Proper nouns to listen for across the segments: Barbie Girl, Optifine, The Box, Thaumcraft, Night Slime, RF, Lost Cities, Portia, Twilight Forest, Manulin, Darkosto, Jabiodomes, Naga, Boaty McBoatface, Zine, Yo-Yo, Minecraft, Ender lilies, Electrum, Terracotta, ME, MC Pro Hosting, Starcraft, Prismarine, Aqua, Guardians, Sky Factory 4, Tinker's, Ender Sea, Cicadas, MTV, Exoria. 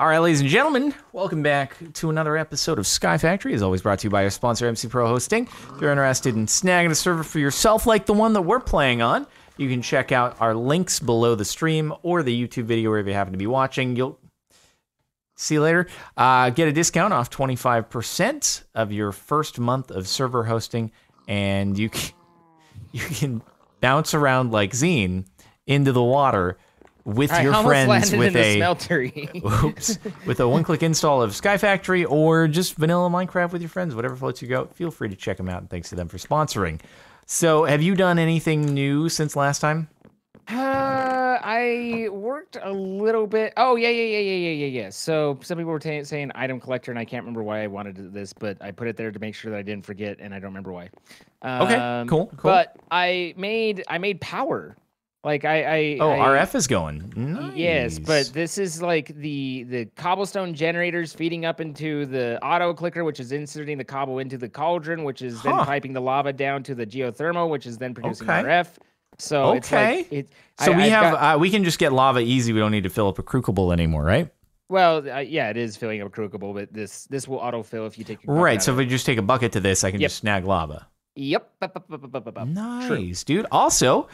All right, ladies and gentlemen, welcome back to another episode of Sky Factory, as always brought to you by our sponsor, MC Pro Hosting. If you're interested in snagging a server for yourself like the one that we're playing on, you can check out our links below the stream or the YouTube video wherever you happen to be watching. You'll see you later. Get a discount off 25% of your first month of server hosting, and you can bounce around like Zine into the water with your friends with a one-click install of Sky Factory or just vanilla Minecraft with your friends, whatever floats your boat. Feel free to check them out, and thanks to them for sponsoring. So, have you done anything new since last time? I worked a little bit. Oh, yeah. So, some people were saying item collector, and I can't remember why I wanted this, but I put it there to make sure that I didn't forget, and I don't remember why. Okay, cool. But I made power. Like RF is going. Nice. Yes, but this is like the cobblestone generators feeding up into the auto clicker, which is inserting the cobble into the cauldron, which is then piping the lava down to the geothermal, which is then producing RF. So it's like we can just get lava easy. We don't need to fill up a crucible anymore, right? Well, yeah, it is filling up a crucible, but this will auto fill if you take your right. So if we just take a bucket to this, I can just snag lava. Yep. Nice, dude. Also,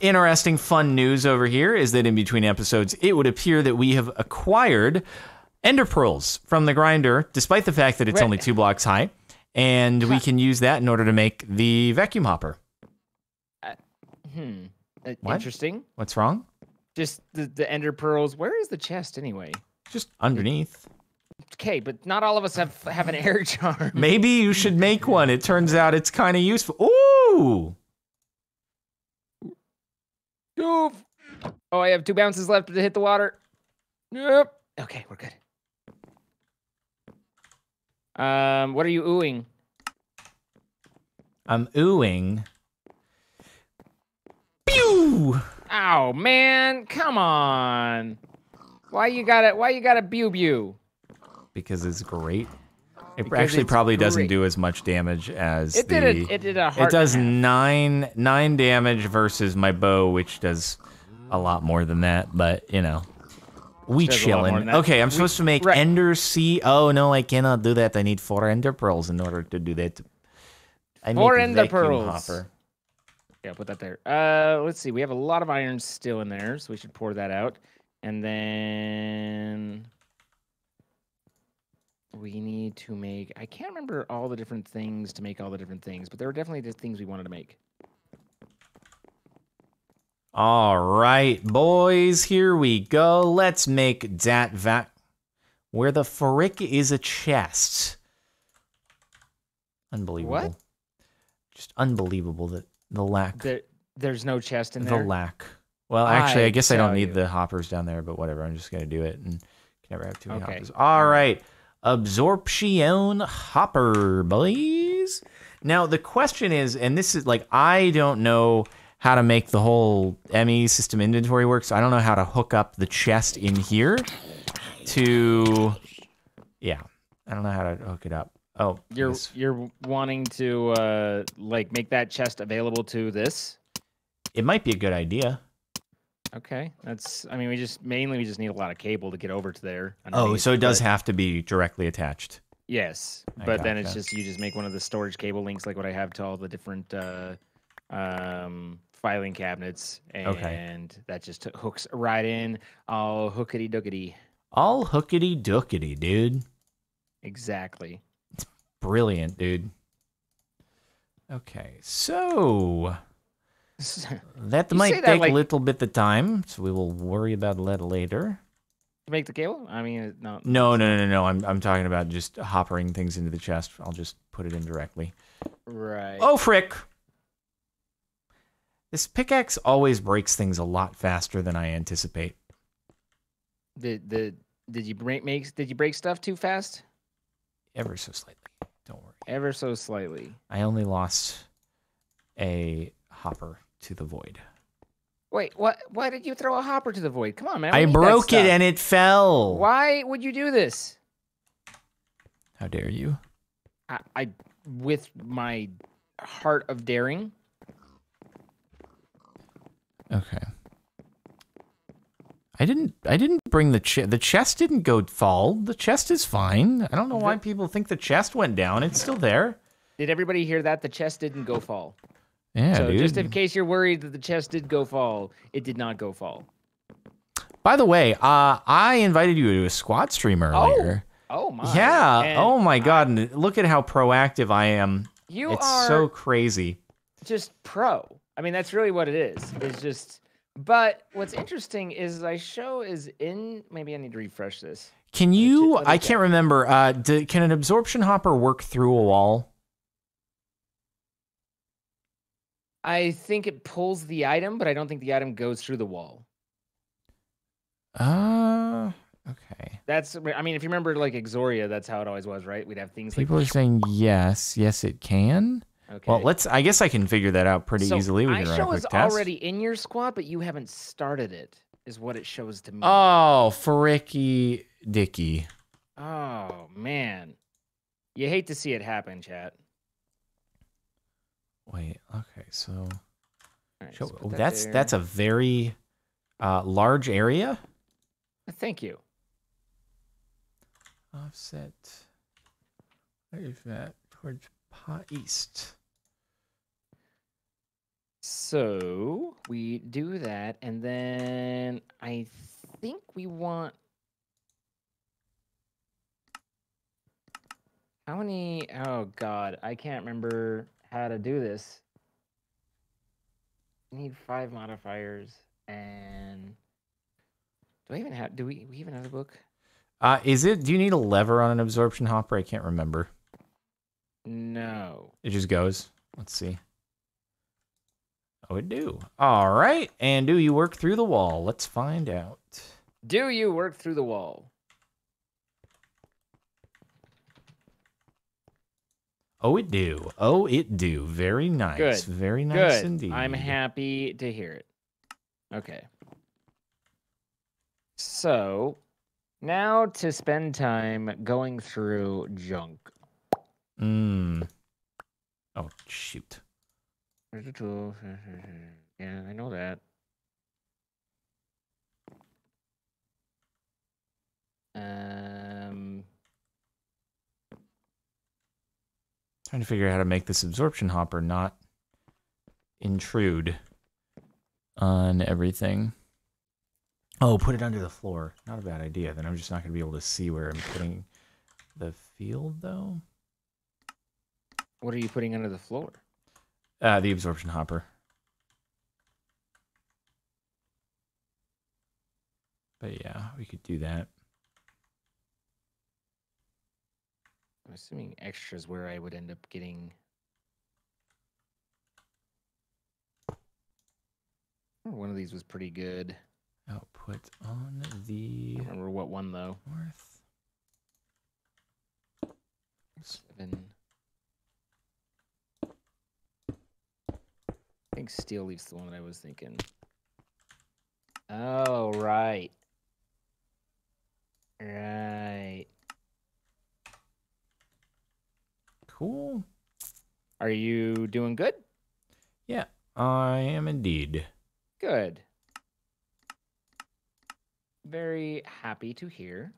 interesting, fun news over here is that in between episodes, it would appear that we have acquired Ender Pearls from the grinder, despite the fact that it's only 2 blocks high, and we can use that in order to make the vacuum hopper. What? Interesting. What's wrong? Just the Ender Pearls. Where is the chest anyway? Just underneath. Okay, but not all of us have an air charm. Maybe you should make one. It turns out it's kind of useful. Ooh! Oh, I have 2 bounces left to hit the water. Yep. Okay, we're good. What are you oohing? I'm oohing. Pew! Ow, man! Come on! Why you gotta pew? Because it's great. It actually probably doesn't do as much damage as it does 9 damage versus my bow, which does a lot more than that, but you know. We chillin'. Okay, I'm supposed to make Ender Sea. Oh no, I cannot do that. I need 4 Ender Pearls in order to do that. I need 4 Ender Pearls. Hopper. Yeah, put that there. Let's see. We have a lot of iron still in there, so we should pour that out. And then we need to make, I can't remember all the different things to make all the different things, but there were definitely the things we wanted to make. All right, boys, here we go. Let's make that vac. Where the frick is a chest? Unbelievable. What? Just unbelievable that the lack. There's no chest in there? The lack. Well, actually, I guess I don't need the hoppers down there, but whatever. I'm just going to do it and can never have too many hoppers. All right. Absorption hopper, boys. Now the question is, and this is like, I don't know how to make the whole ME system inventory work, so I don't know how to hook up the chest in here to, yeah, I don't know how to hook it up. Oh, you're wanting to like make that chest available to this? It might be a good idea. Okay, that's, I mean, we just need a lot of cable to get over to there. Oh, so it does have to be directly attached. Yes, but then it's just, you just make one of the storage cable links like what I have to all the different filing cabinets, and that just hooks right in. All hookity dookity. All hookity dookity, dude. Exactly. It's brilliant, dude. Okay, so that might take a little bit of time, so we will worry about that later. To make the cable? I mean, no. No. I'm talking about just hoppering things into the chest. I'll just put it in directly. Right. Oh, frick! This pickaxe always breaks things a lot faster than I anticipate. Did you break stuff too fast? Ever so slightly. Don't worry. Ever so slightly. I only lost a hopper to the void. Wait, what? Why did you throw a hopper to the void? Come on, man. I broke it and it fell. Why would you do this? How dare you? I with my heart of daring. Okay. I didn't bring the chest. The chest didn't go thawed. The chest is fine. I don't know why people think the chest went down. It's still there. Did everybody hear that? The chest didn't go fall. Yeah, so dude, just in case you're worried that the chest did go fall, it did not go fall. By the way, I invited you to a squad stream earlier. Oh my. Yeah. And oh my God. And look at how proactive I am. You are so crazy. Just pro. I mean, that's really what it is. It's just. But what's interesting is I show is in. Maybe I need to refresh this. Can you? I can't remember. Can an absorption hopper work through a wall? I think it pulls the item, but I don't think the item goes through the wall. Okay. That's, I mean, if you remember like Exoria, that's how it always was, right? We'd have things like... People are saying yes, it can. Okay. Well, let's, I guess I can figure that out pretty easily. We can run a quick test. iShow is already in your squad, but you haven't started it, is what it shows to me. Oh, fricky dicky. Oh, man. You hate to see it happen, chat. Wait, okay, so... Right, show, oh, that's a very large area. Thank you. Offset. Where is that? Towards east. So we do that, and then I think we want... How many... Oh, God. I can't remember how to do this. I need 5 modifiers, and... Do we even have? Do we even have a book? Is it? Do you need a lever on an absorption hopper? I can't remember. No. It just goes. Let's see. Oh, it do. All right. And do you work through the wall? Let's find out. Do you work through the wall? Oh, it do. Oh, it do. Very nice. Good. Very nice indeed. I'm happy to hear it. Okay. So, now to spend time going through junk. Oh, shoot. There's a tool. Yeah, I know that. Trying to figure out how to make this absorption hopper not intrude on everything. Oh, put it under the floor. Not a bad idea. Then I'm just not going to be able to see where I'm putting the field, though. What are you putting under the floor? The absorption hopper. But yeah, we could do that. I'm assuming extra is where I would end up getting... Oh, one of these was pretty good. Output on the... I don't remember what one, though. North. 7. I think steel leaves the one that I was thinking. Oh, right. Right. Cool. Are you doing good? Yeah, I am indeed. Good. Very happy to hear.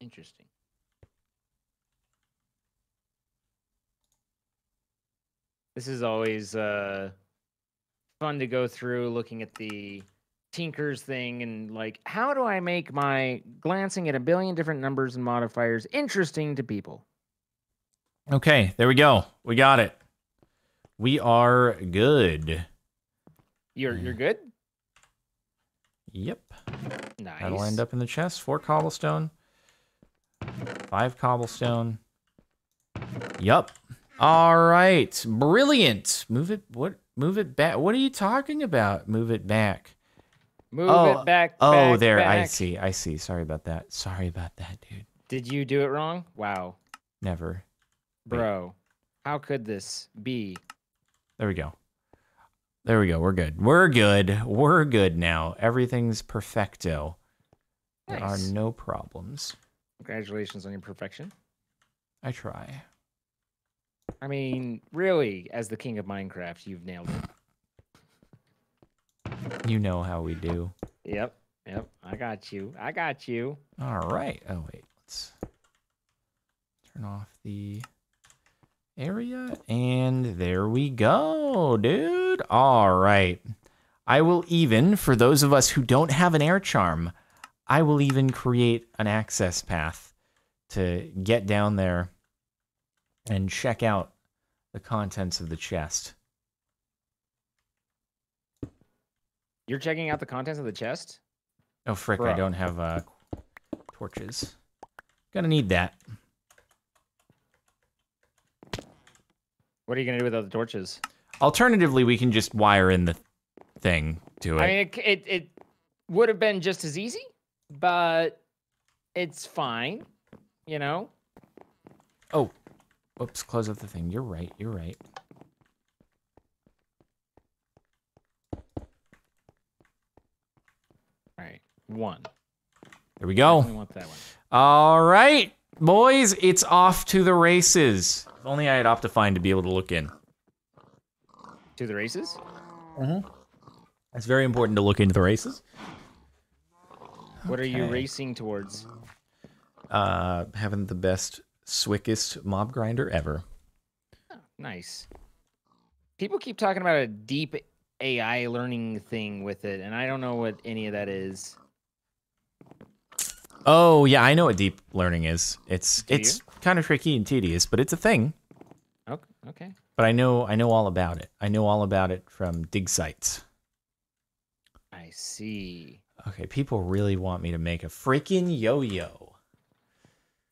Interesting. This is always fun to go through, looking at the Tinker's thing and like, how do I make my glancing at a billion different numbers and modifiers interesting to people? Okay, there we go. We got it. We are good. You're good? Yep. Nice. That'll end up in the chest. 4 cobblestone. 5 cobblestone. Yup. All right. Brilliant. Move it. What? Move it back. What are you talking about? Move it back. Move it back. Oh, there. Back. I see. I see. Sorry about that. Sorry about that, dude. Did you do it wrong? Wow. Never. Bro, how could this be? There we go. There we go. We're good. We're good. We're good now. Everything's perfecto. Nice. There are no problems. Congratulations on your perfection. I try. I mean, really, as the king of Minecraft, you've nailed it. You know how we do. Yep, yep. I got you. I got you. All right. Oh, wait. Let's turn off the area. And there we go, dude. All right. I will even, for those of us who don't have an air charm, I will even create an access path to get down there and check out the contents of the chest. You're checking out the contents of the chest? Oh, frick, bro. I don't have torches. Gonna need that. What are you gonna do without the torches? Alternatively, we can just wire in the thing to it. I mean, it would have been just as easy, but it's fine, you know? Oh. Oops, close up the thing. You're right, you're right. All right, one. There we go. I only want that one. All right, boys, it's off to the races. If only I had Optifine to be able to look in. To the races? Mm-hmm. That's very important to look into the races. What are you racing towards? Having the best... swickest mob grinder ever. Oh, nice. People keep talking about a deep AI learning thing with it, and I don't know what any of that is. Oh yeah, I know what deep learning is. It's kind of tricky and tedious, but it's a thing. Okay. But I know all about it. I know all about it from dig sites. I see. Okay, people really want me to make a freaking yo-yo.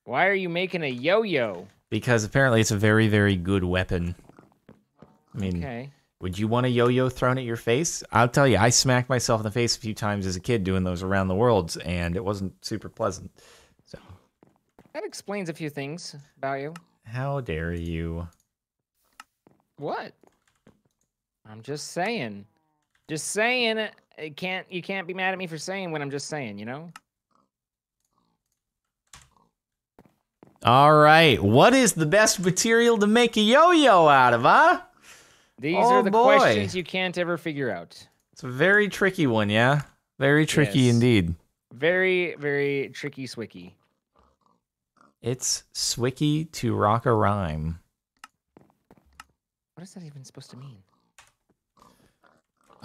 Why are you making a yo-yo? Because apparently it's a very, very good weapon. I mean, okay. Would you want a yo-yo thrown at your face? I'll tell you, I smacked myself in the face a few times as a kid doing those around the worlds, and it wasn't super pleasant. So that explains a few things about you. How dare you? What? I'm just saying. Just saying. You can't be mad at me for saying what I'm just saying, you know? All right, what is the best material to make a yo-yo out of, huh? These are the questions you can't ever figure out. It's a very tricky one, yeah? Very tricky indeed. Very, very tricky swicky. It's swicky to rock a rhyme. What is that even supposed to mean?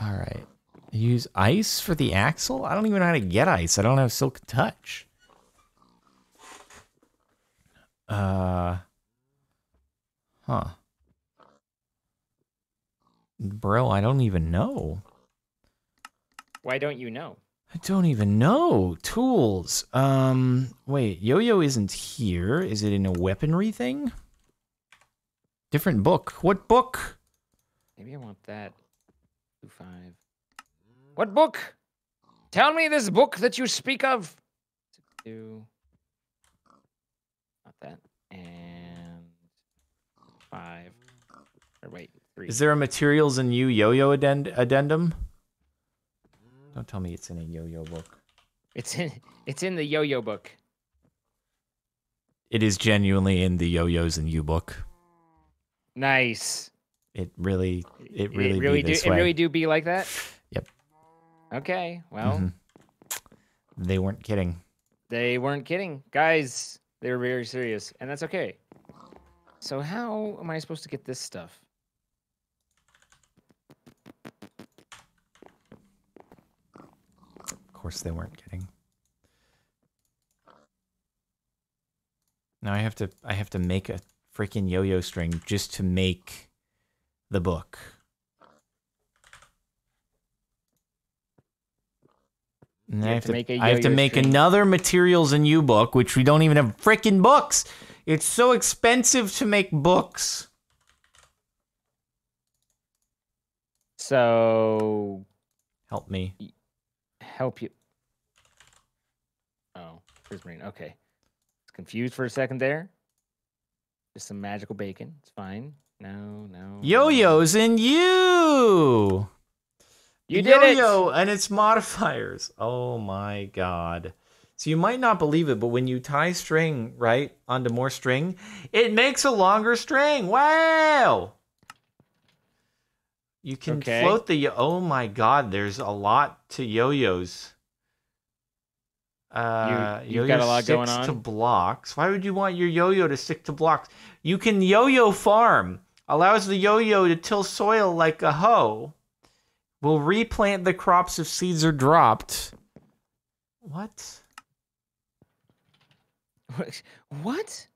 All right. Use ice for the axle? I don't even know how to get ice. I don't have silk touch. Bro, I don't even know. Why don't you know? I don't even know. Tools. Wait, yo-yo isn't here. Is it in a weaponry thing? Different book. What book? Maybe I want that. 25. What book? Tell me this book that you speak of. 2. That and 5 or wait 3. Is there a materials and you yo-yo addendum? Don't tell me it's in a yo-yo book. It's in the yo-yo book. It is genuinely in the yo-yos and you book. Nice. It really do be like that. Yep. Okay. Well, They weren't kidding. They weren't kidding, guys. They're very serious, and that's okay. So how am I supposed to get this stuff? Of course they weren't kidding. Now I have to make a freaking yo-yo string just to make the book. And I have to make another materials and you book, which we don't even have frickin' books. It's so expensive to make books. So help me. Help you. Oh, Prismarine. Okay. Confused for a second there. Just some magical bacon. It's fine. No. Yo-yos and you. You did yo-yo and its modifiers. Oh my god. So you might not believe it, but when you tie string, right, onto more string, it makes a longer string. Wow! You can float the... Oh, my God. There's a lot to yo-yos. You've got a lot going on. Yo-yo sticks to blocks. Why would you want your yo-yo to stick to blocks? You can yo-yo farm. Allows the yo-yo to till soil like a hoe. Will replant the crops if seeds are dropped. What? What?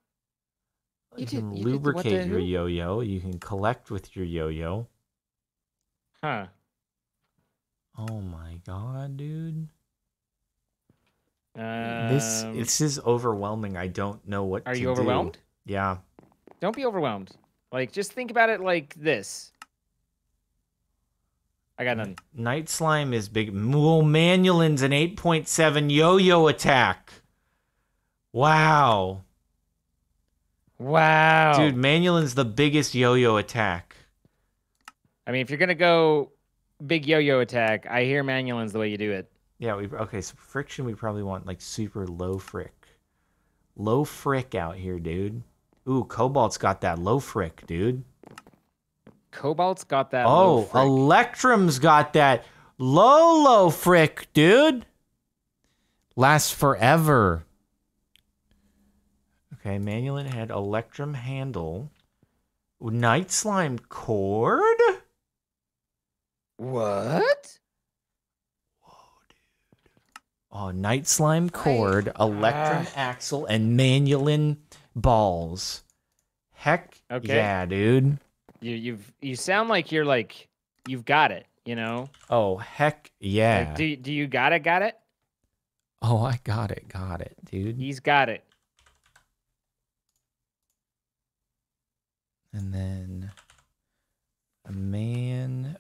You can lubricate your yo-yo. You can collect with your yo-yo. Huh. Oh my God, dude. This is overwhelming. I don't know what to do. Are you overwhelmed? Yeah. Don't be overwhelmed. Like, just think about it like this. I got nothing. Night Slime is big. Well, Manulin's an 8.7 yo-yo attack. Wow. Wow. Dude, Manulin's the biggest yo-yo attack. I mean, if you're going to go big yo-yo attack, I hear Manulin's the way you do it. Yeah, okay, so friction, we probably want, like, super low frick. Low frick out here, dude. Ooh, Cobalt's got that low frick, dude. Cobalt's got that low frick. Oh, Electrum's got that low frick, dude. Lasts forever. Okay, Manulin had Electrum handle. Night Slime cord? What? Whoa, dude. Oh, Night Slime cord, Electrum axle, and Manulin balls. Heck yeah, dude. You sound like you're like you've got it, you know? Oh, heck yeah. Like, do you got it? Oh, I got it, dude. He's got it. And then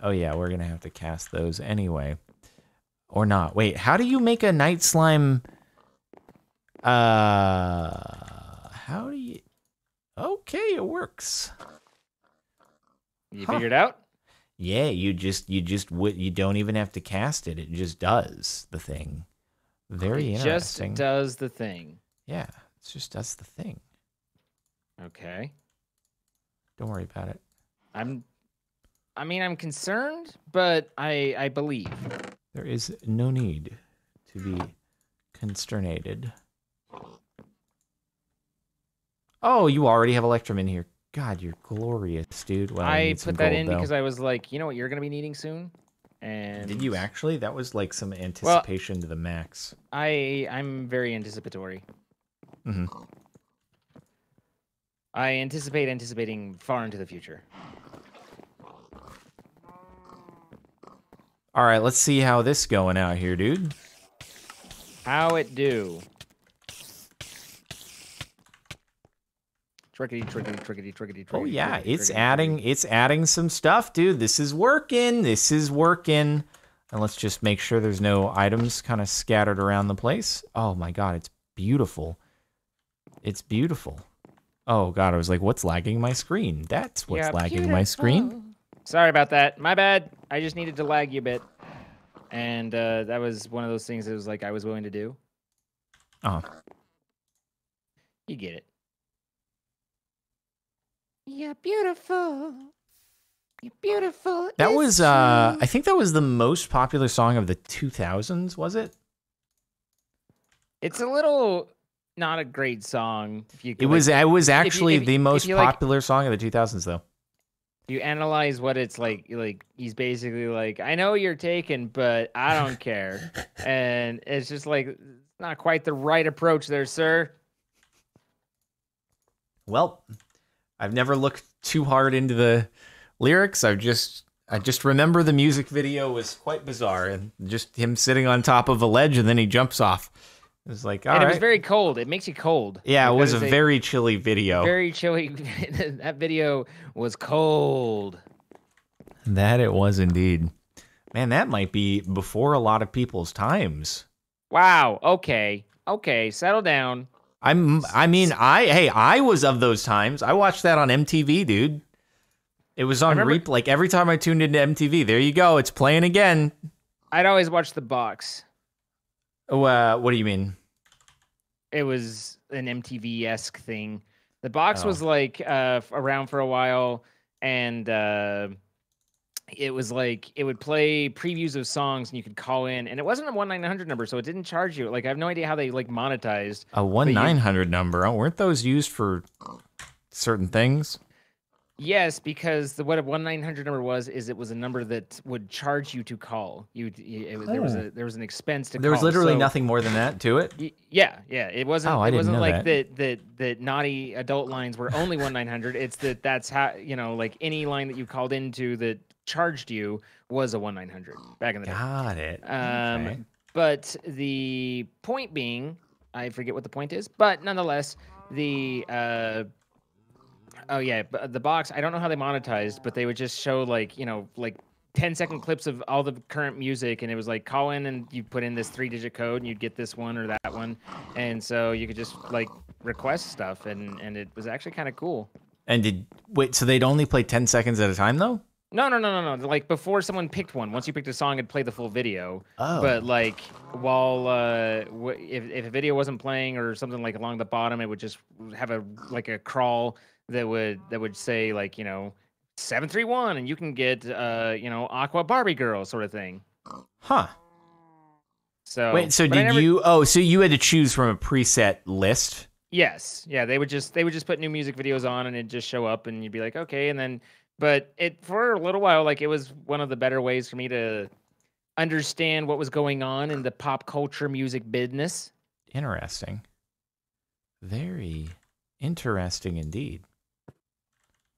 oh yeah, we're gonna have to cast those anyway, or not. Wait, how do you make a Night Slime? How do you? Okay, it works. You figured out? Yeah, you don't even have to cast it. It just does the thing. Very interesting. It just does the thing. Yeah, it just does the thing. Okay. Don't worry about it. I mean, I'm concerned, but I believe. There is no need to be consternated. Oh, you already have Electrum in here. God, you're glorious, dude. Well, I put that in because I was like, you know what you're going to be needing soon? And did you actually? That was like some anticipation to the max. I'm very anticipatory. Mm-hmm. I anticipate anticipating far into the future. All right, let's see how this going out here, dude. How it do? Trickety. Oh yeah, it's adding some stuff, dude. This is working. And let's just make sure there's no items kind of scattered around the place. Oh my God, it's beautiful. It's beautiful. Oh God, I was like, what's lagging my screen? That's what's lagging my screen. Sorry about that. My bad. I just needed to lag you a bit. And that was one of those things that was like I was willing to do. Oh. You get it. You're beautiful. You're beautiful. That was I think that was the most popular song of the 2000s, was it? It's a little not a great song. It was actually the most popular song of the 2000s, though. You analyze what it's like. He's basically like, I know you're taken, but I don't care. And it's just like not quite the right approach there, sir. Well, I've never looked too hard into the lyrics. I just remember the music video was quite bizarre, and just him sitting on top of a ledge and then he jumps off. It was like, all right. It was very cold. It makes you cold. Yeah, it was a very chilly video. Very chilly. That video was cold. That it was indeed. Man, that might be before a lot of people's times. Wow. Okay. Okay. Settle down. I was of those times. I watched that on MTV, dude. It was on replay. Like every time I tuned into MTV, there you go. It's playing again. I'd always watch The Box. What do you mean? It was an MTV-esque thing. The Box was like around for a while, and it was like it would play previews of songs, and you could call in, and it wasn't a 1-900 number, so it didn't charge you. Like I have no idea how they like monetized a 1-900 number. Oh, weren't those used for certain things? Yes, because what a 1-900 number was is it was a number that would charge you to call. There was an expense to call. There was literally nothing more than that to it. Yeah. It wasn't. Oh, I didn't know that. It wasn't like the naughty adult lines were only 1-900. It's that that's how, you know, like any line that you called into that charged you was a 1-900 back in the day. Got it. Okay. But the point being, I forget what the point is, but nonetheless, the oh yeah, the Box, I don't know how they monetized, but they would just show like, you know, like 10-second clips of all the current music, and it was like call in and you put in this 3-digit code and you'd get this one or that one. And so you could just like request stuff, and it was actually kind of cool. And so they'd only play 10 seconds at a time though? No. Like before someone picked one, once you picked a song, it'd play the full video. Oh. But like while if a video wasn't playing or something like along the bottom, it would just have a crawl that would say like, you know, 731, and you can get you know, Aqua Barbie Girl sort of thing. Huh. So wait, so did you? Oh, so you had to choose from a preset list. Yes. Yeah. They would just put new music videos on, and it'd just show up, and you'd be like, okay, and then. But it, for a little while, like it was one of the better ways for me to understand what was going on in the pop culture music business. Interesting. Very interesting indeed.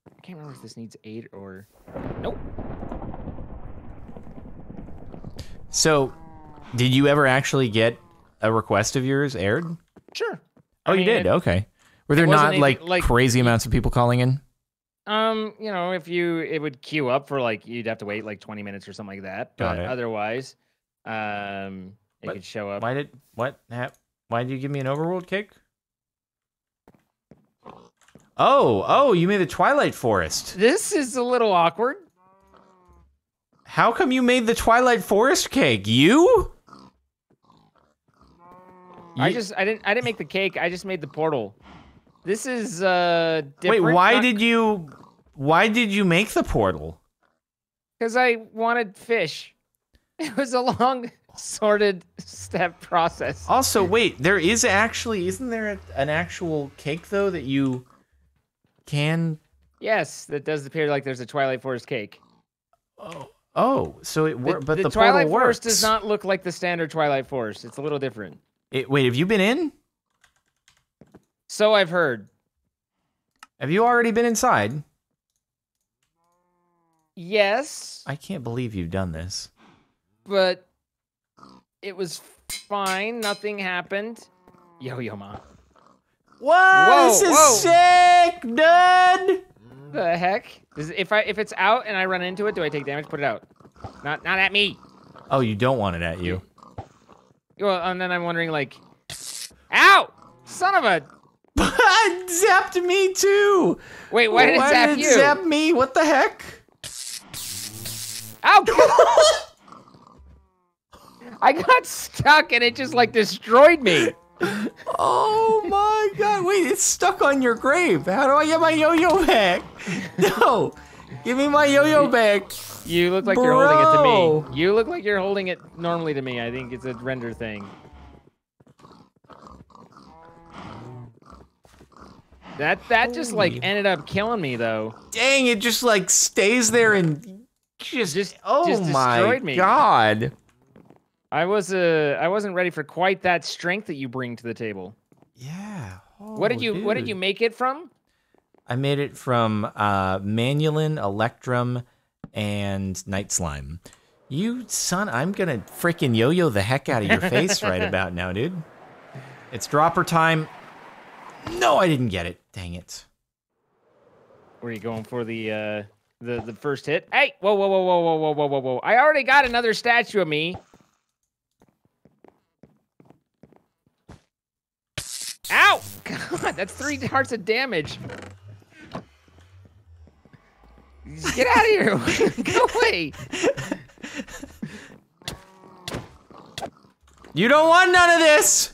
I can't remember if this needs aid or... Nope. So, did you ever actually get a request of yours aired? Sure. Oh, I mean, you did? Okay. Were there not like crazy amounts of people calling in? You know, it would queue up for like, you'd have to wait like 20 minutes or something like that. But otherwise, it could show up. Why did you give me an overworld kick? Oh, you made the Twilight Forest. This is a little awkward. How come you made the Twilight Forest cake? I didn't make the cake. I just made the portal. This is different. Wait, why did you make the portal? Because I wanted fish. It was a long, sorted step process. Also, wait, there is actually, isn't there an actual cake though that you can? Yes, that does appear like there's a Twilight Forest cake. Oh, so it worked, but the Twilight Forest does not look like the standard Twilight Forest. It's a little different. Wait, have you been in? So I've heard. Have you already been inside? Yes. I can't believe you've done this. But it was fine. Nothing happened. Yo-Yo Ma. Whoa, this is sick, dude! The heck? If it's out and I run into it, do I take damage? Put it out. Not at me. Oh, you don't want it at you. Well, and then I'm wondering, like... Ow! Son of a... It zapped me too! Wait, why did it zap you? Why did it zap me? What the heck? Ow! I got stuck and it just like destroyed me. Oh my god, wait, it's stuck on your grave. How do I get my yo-yo back? No! Give me my yo-yo back. You look like you're holding it to me. You look like you're holding it normally to me. I think it's a render thing. That just like ended up killing me though. Dang, it just like stays there and just oh my god. I wasn't ready for quite that strength that you bring to the table. Yeah. Oh, what did you make it from? I made it from Manulin, Electrum, and Night Slime. You son, I'm gonna freaking yo-yo the heck out of your face right about now, dude. It's dropper time. No, I didn't get it. Dang it. Were you going for the first hit? Hey, whoa. I already got another statue of me. Ow! God, that's 3 hearts of damage. Get out of here. Go away. You don't want none of this.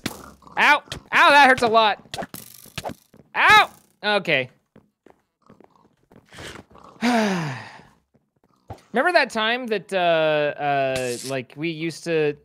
Ow. Ow, that hurts a lot. Ow! Okay. Remember that time that, like, we used to...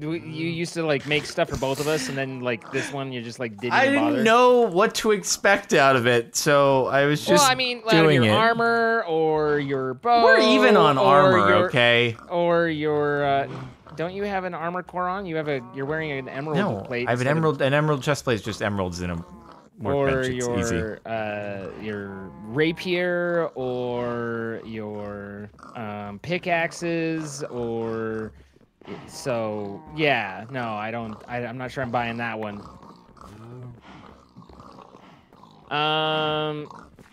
You used to, like, make stuff for both of us, and then, like, this one, you just, like, didn't bother? I didn't know what to expect out of it, so I was just doing your armor, or your bow... We're even on armor, okay? Or your, Don't you have an armor core on? You have a... You're wearing an emerald plate. No, I have an emerald... An emerald chest plate is just emeralds in a workbench. Or your, it's easy. Your rapier, or your, pickaxes, or... So, yeah, no, I don't, I'm not sure I'm buying that one.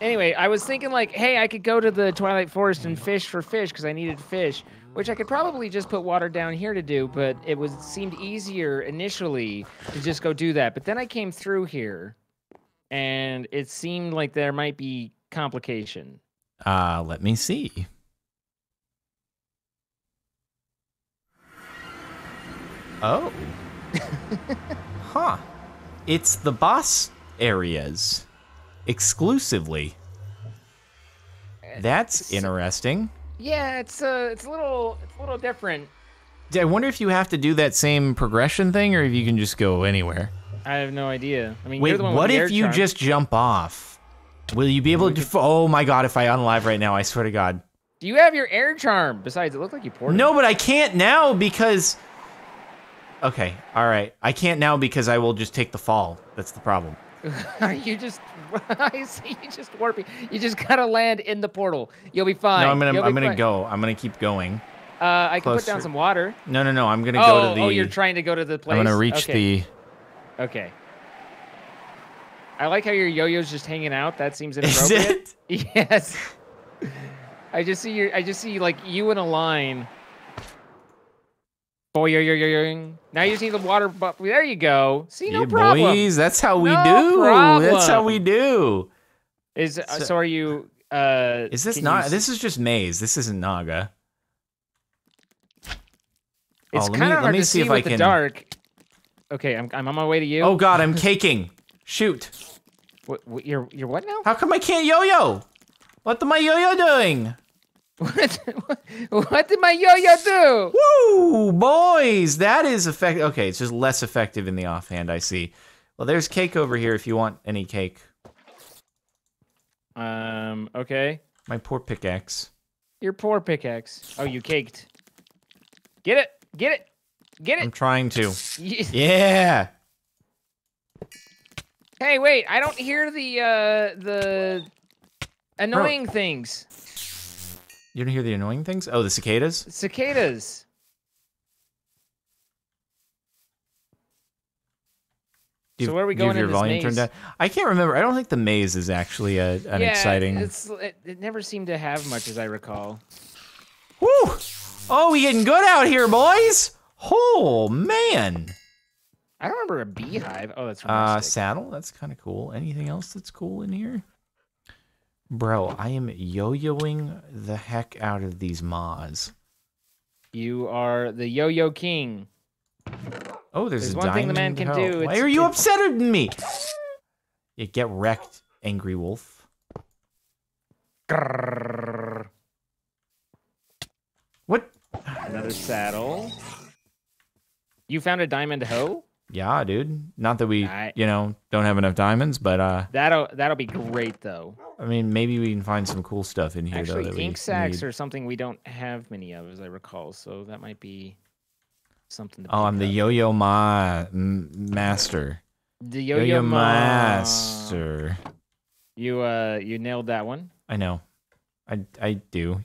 Anyway, I was thinking like, hey, I could go to the Twilight Forest and fish for fish because I needed fish, which I could probably just put water down here to do, but it was seemed easier initially to just go do that. But then I came through here and it seemed like there might be complication. Let me see. Oh. Huh. It's the boss areas. Exclusively. That's interesting. Yeah, it's a little different. I wonder if you have to do that same progression thing or if you can just go anywhere. I have no idea. I mean, wait, you're the one what with the if air you charm. Just jump off? Will you be able to... Oh my god, if I unlive right now, I swear to god. Do you have your air charm? Besides, it looked like you poured it. No, but I can't now because... Okay, all right. I can't now because I will just take the fall. That's the problem. You just, I see you just warping. You just gotta land in the portal. You'll be fine. No, I'm gonna go. I'm gonna keep going. I can put down some water. No, no, no. I'm gonna go to the. Oh, you're trying to go to the place. I'm gonna reach the. Okay. I like how your yo-yo's just hanging out. That seems inappropriate. Is it? Yes. I just see your. I just see like you in a line. Boy, now you just need the water buff. There you go. See, no problem. Boys, that's how we do. Problem. That's how we do. Is so are you? Is this not? This is just maze. This isn't Naga. It's kind of hard to see if I can. Dark. Okay, I'm on my way to you. Oh God, I'm caking. Shoot. What? You're what now? How come I can't yo-yo? What am I yo-yo doing? What did my yo-yo do? Woo, boys, that is effective. Okay, it's just less effective in the offhand, I see. Well, there's cake over here if you want any cake. Okay. My poor pickaxe. Your poor pickaxe. Oh, you caked. Get it, get it, get it. I'm trying to. Yeah. Hey, wait, I don't hear the annoying things. You don't hear the annoying things? Oh, the cicadas? Cicadas. So where are we going in this maze? Turned down? I can't remember. I don't think the maze is actually an exciting... It never seemed to have much, as I recall. Woo! Oh, we getting good out here, boys! Oh, man! I don't remember a beehive. Oh, that's realistic. Saddle? That's kind of cool. Anything else that's cool in here? Bro, I am yo-yoing the heck out of these maws. You are the yo-yo king. Oh, there's a one thing the man can do. Why are you upset at me? You get wrecked, angry wolf. Grrr. What? Another saddle. You found a diamond hoe? Yeah, dude. Not that we, you know, don't have enough diamonds, but that'll be great though. I mean, maybe we can find some cool stuff in here though. Actually, ink sacks are something we don't have many of, as I recall. So that might be something. To I'm the yo-yo master. The yo-yo master. You you nailed that one. I know. I do.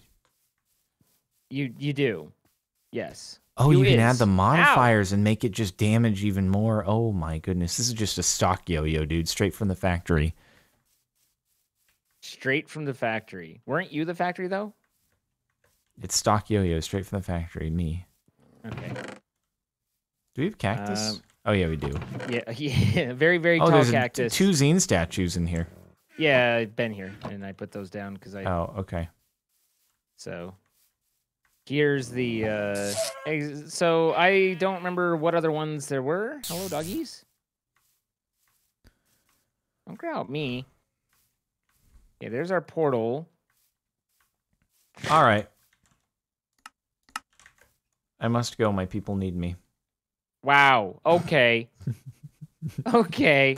You do. Yes. Oh, you can add the modifiers and make it just damage even more. Oh my goodness. This is just a stock yo-yo, dude. Straight from the factory. Straight from the factory. Weren't you the factory, though? It's stock yo-yo, straight from the factory. Me. Okay. Do we have cactus? Oh, yeah, we do. Yeah. Very, very tall cactus. Two zine statues in here. Yeah, I've been here, and I put those down because I... Oh, okay. So... Here's the so I don't remember what other ones there were. Hello, doggies. Don't growl at me. Okay, there's our portal. All right. I must go. My people need me. Wow. Okay. Okay.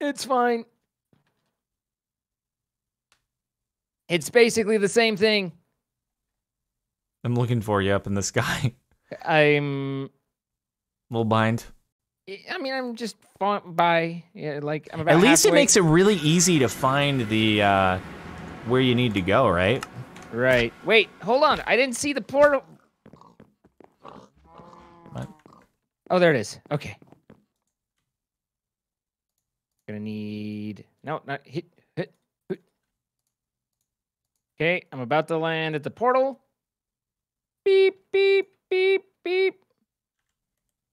It's fine. It's basically the same thing. I'm looking for you up in the sky. I'm a little blind. I mean, I'm just by. Yeah, like I'm about. At least halfway. It makes it really easy to find the where you need to go, right? Right. Wait, hold on. I didn't see the portal. What? Oh, there it is. Okay. Gonna need no, not hit. Okay, I'm about to land at the portal. Beep, beep, beep, beep.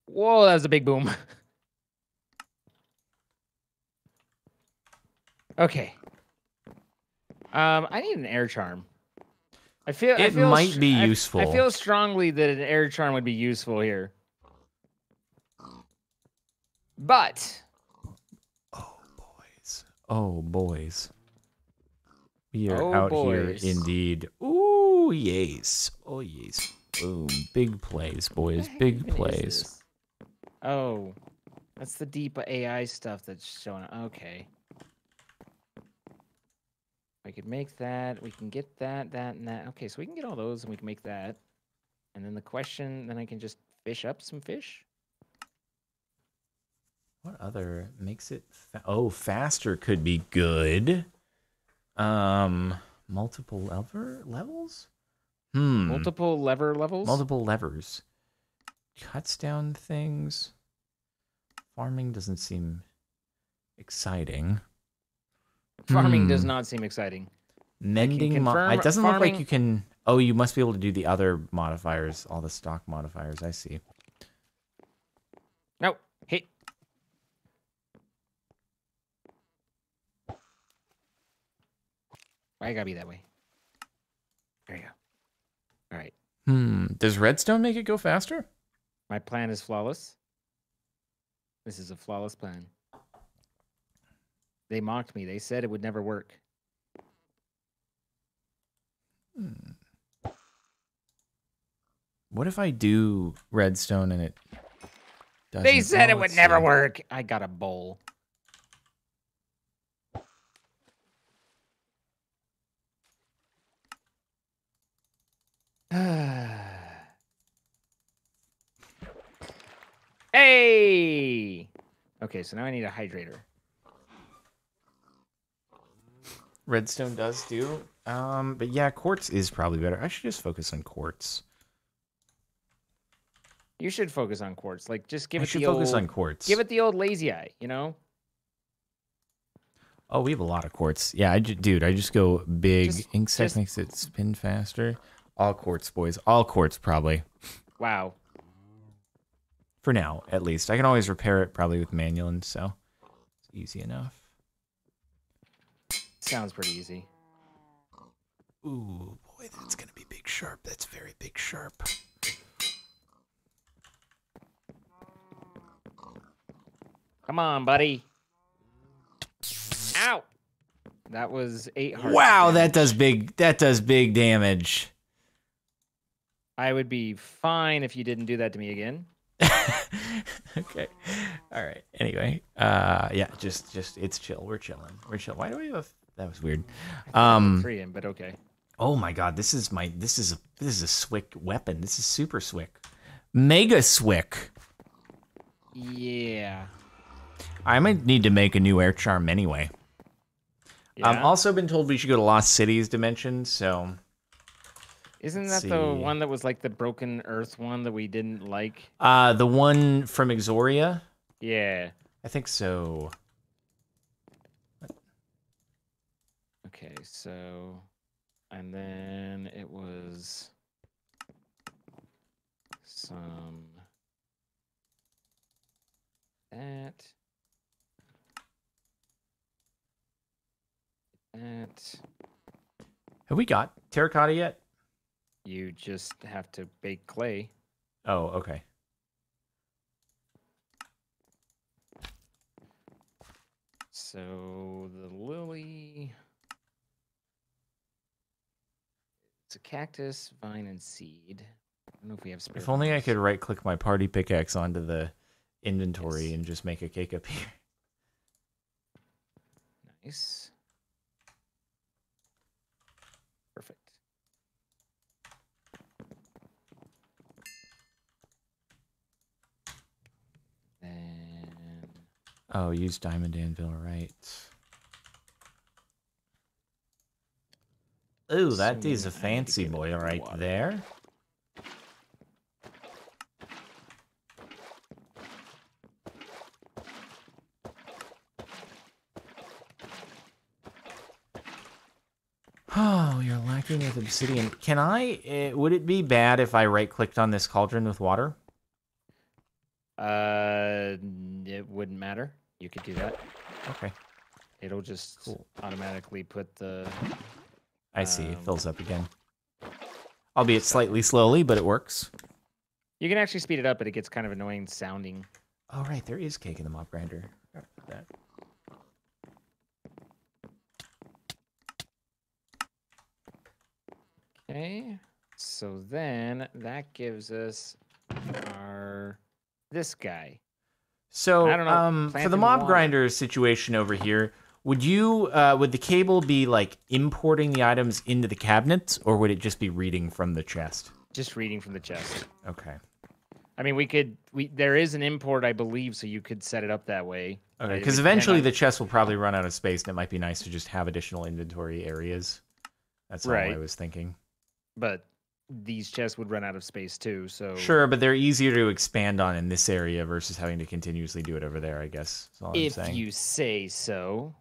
Whoa, that was a big boom. Okay. I need an air charm. I feel might be useful. I feel strongly that an air charm would be useful here. But. Oh, boys. Oh, boys. We are out boys. Here indeed. Ooh, yes. Oh, yes. Boom. Big plays, boys. Big plays. Oh, that's the deep AI stuff that's showing up. Okay. I could make that. We can get that, that, and that. Okay, so we can get all those, and we can make that. And then the question, then I can just fish up some fish. What other makes it... faster could be good. Multiple lever levels? Multiple lever levels? Multiple levers. Cuts down things. Farming doesn't seem exciting. Farming does not seem exciting. Mending it doesn't farming. Look like you can... Oh, you must be able to do the other modifiers, all the stock modifiers. I see. No. Hey. Why you gotta be that way? There you go. All right. Does redstone make it go faster? My plan is flawless. This is a flawless plan. They mocked me. They said it would never work. What if I do redstone and it doesn't? They said it would never work. I got a bowl. Hey! Okay, so now I need a hydrator. Redstone does do. But yeah, quartz is probably better. I should just focus on quartz. You should focus on quartz. Like, just give it the old... I should focus on quartz. Give it the old lazy eye, you know? Oh, we have a lot of quartz. Yeah, I just go big. Inkset makes it spin faster. All quartz, boys. All quartz, probably. Wow. For now, at least. I can always repair it, probably, with Manulin, so it's easy enough. Sounds pretty easy. Ooh, boy, that's going to be big sharp. That's very big sharp. Come on, buddy. Ow! That was 8 hearts. Wow, damage. That does big damage. I would be fine if you didn't do that to me again. Okay. All right. Anyway, yeah, just it's chill. We're chilling. We're chill. Why do we have a... That was weird. Korean, but okay. Oh my god, this is a swick weapon. This is super swick. Mega swick. Yeah. I might need to make a new air charm anyway. Yeah. I've also been told we should go to Lost Cities dimension, so isn't that the one that was like the broken earth one that we didn't like? The one from Exoria? Yeah. I think so. What? Okay, so... And then it was... Some... That... Have we got Terracotta yet? You just have to bake clay. Oh, okay. So the lily, it's a cactus, vine, and seed. I don't know if we have spare. If only I could right-click my party pickaxe onto the inventory and just make a cake up here. Nice. Perfect. And oh, use diamond anvil, right? Ooh, that is a fancy boy right there. Oh, you're lacking with obsidian. Can I... would it be bad if I right-clicked on this cauldron with water? It wouldn't matter. You could do that. Okay. It'll just automatically put the... I see. It fills up again. Albeit slightly slowly, but it works. You can actually speed it up, but it gets kind of annoying sounding. Oh, right. There is cake in the mop grinder. That. Okay, so then that gives us our this guy. So I don't know, for the mob grinder situation over here, would you would the cable be like importing the items into the cabinets, or would it just be reading from the chest? Just reading from the chest. Okay. I mean, we could there is an import, I believe, so you could set it up that way. Okay, because eventually the chest will probably run out of space, and it might be nice to just have additional inventory areas. That's what I was thinking. But these chests would run out of space too, so... Sure, but they're easier to expand on in this area versus having to continuously do it over there, I guess. That's all I'm saying. If you say so.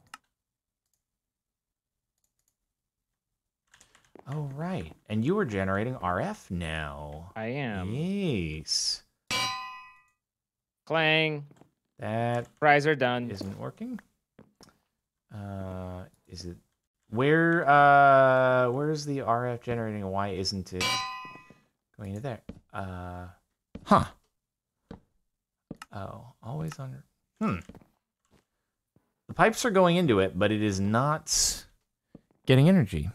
Oh, right. And you were generating RF now. I am. Yes. Clang. That... Fries are done. Isn't working. Is it... where is the RF generating and why isn't it going to there? Huh. Oh, always under... The pipes are going into it, but it is not getting energy.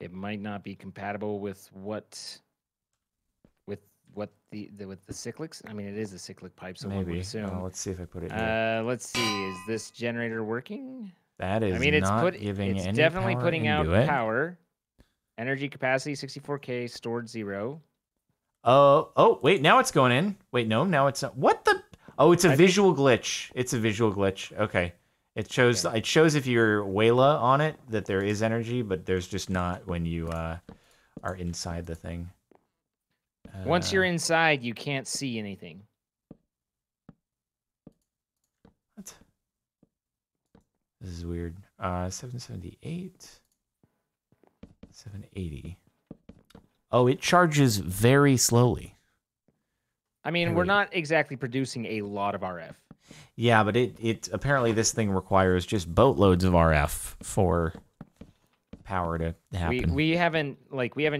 It might not be compatible with the cyclics. I mean, it is a cyclic pipe, so maybe. Let's see if I put it here. Let's see. Is this generator working? That is. I mean, it's definitely putting out power. Energy capacity 64K, stored 0. Oh, wait. Now it's going in. Wait, no. Now it's not. What the? Oh, it's a visual glitch. It's a visual glitch. Okay. It shows. Okay. It shows if you're Wayla on it that there is energy, but there's just not when you are inside the thing. Once you're inside, you can't see anything. What? This is weird. 778. 780. Oh, it charges very slowly. I mean, we're not exactly producing a lot of RF. Yeah, but it apparently this thing requires just boatloads of RF for... power to happen. We haven't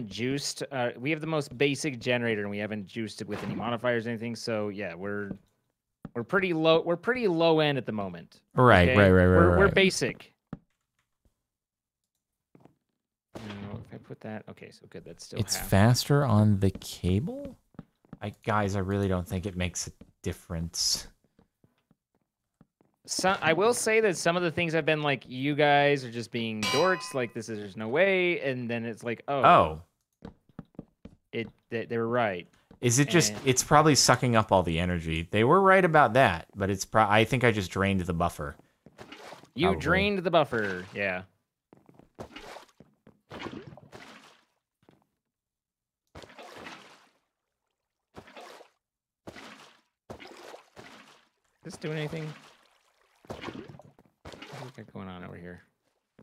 juiced. We have the most basic generator, and we haven't juiced it with any modifiers or anything. So yeah, we're pretty low. We're pretty low end at the moment. Right, okay? We're basic. Now, if I put that, okay, so good. That's still. It's half. Faster on the cable. Guys, I really don't think it makes a difference. I will say that some of the things I've been like, you guys are just being dorks, like this is there's no way, and then it's like, they were right. Is it just? It's probably sucking up all the energy. They were right about that, but it's. I think I just drained the buffer. You probably. Drained the buffer, yeah. Is this doing anything? What's going on over here?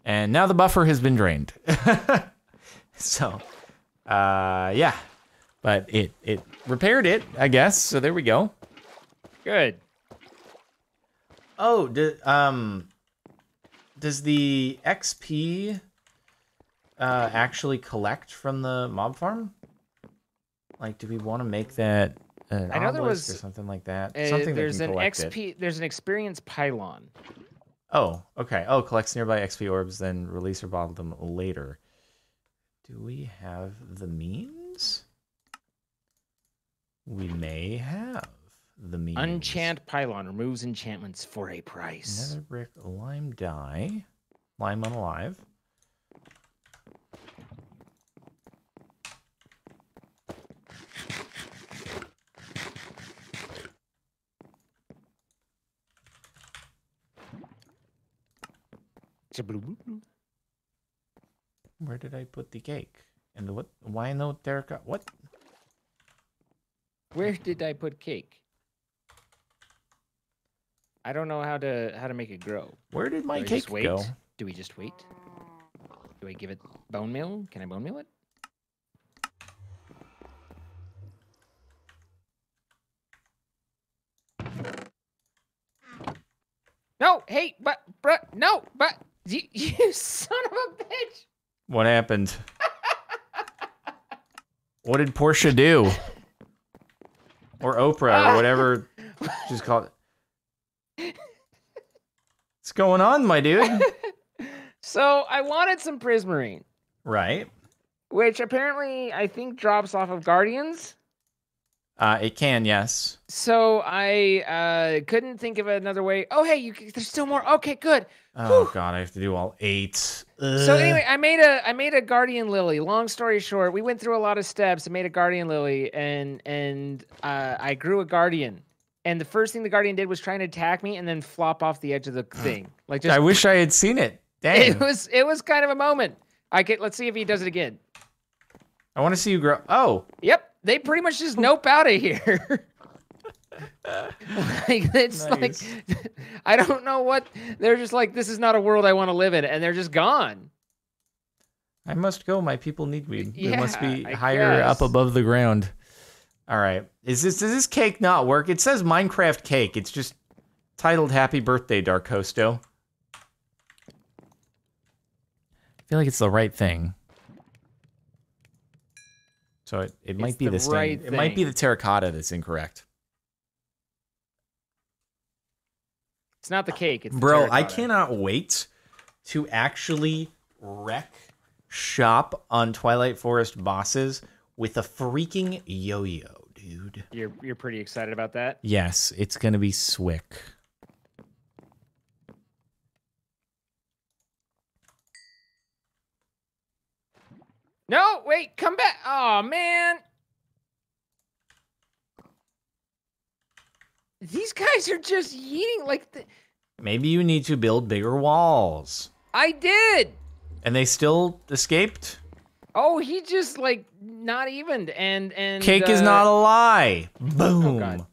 And now the buffer has been drained. So, yeah. But it repaired it, I guess. So there we go. Good. Oh, Does the XP actually collect from the mob farm? Like, do we want to make that an obelisk or something like that? Something there's that can collect an XP. It. There's an experience pylon. Oh, okay. Oh, collects nearby XP orbs, then release or bottle them later. Do we have the means? We may have the means. Unchant pylon removes enchantments for a price. Another brick lime dye. Lime unalive. Where did I put the cake? And what? Why no terracotta? What? Where did I put cake? I don't know how to make it grow. Where did my cake go? Do we just wait? Do I give it bone meal? Can I bone meal it? No, hey, but, bruh, no, but, you son of a bitch. What happened? What did Portia do? Or Oprah, or whatever she's called it. What's going on, my dude? So, I wanted some Prismarine. Right. Which apparently, I think, drops off of Guardians. It can, yes. So I couldn't think of another way. Oh, hey, there's still more. Okay, good. Oh, whew. God, I have to do all 8. Ugh. So anyway, I made a guardian lily. Long story short, we went through a lot of steps. I made a guardian lily, and I grew a guardian. And the first thing the guardian did was try and attack me, and then flop off the edge of the thing. Like, just, I wish I had seen it. Dang. It was kind of a moment. Let's see if he does it again. I want to see you grow. Oh. Yep. They pretty much just nope out of here. Like, it's nice. Like, I don't know what, they're just like, this is not a world I want to live in, and they're just gone. I must go. My people need weed. Yeah, we must be higher up above the ground. All right. Does this cake not work? It says Minecraft cake. It's just titled Happy Birthday, Darkosto. I feel like it's the right thing. So it might be this thing. It might be the terracotta that's incorrect. It's not the cake. It's the terracotta. Bro, I cannot wait to actually wreck shop on Twilight Forest bosses with a freaking yo-yo, dude. You're pretty excited about that? Yes, it's gonna be swick. No, wait, come back. Oh, man. These guys are just yeeting like... Maybe you need to build bigger walls. I did. And they still escaped? Oh, he just, like, not evened. And cake is not a lie. Boom. Oh, God.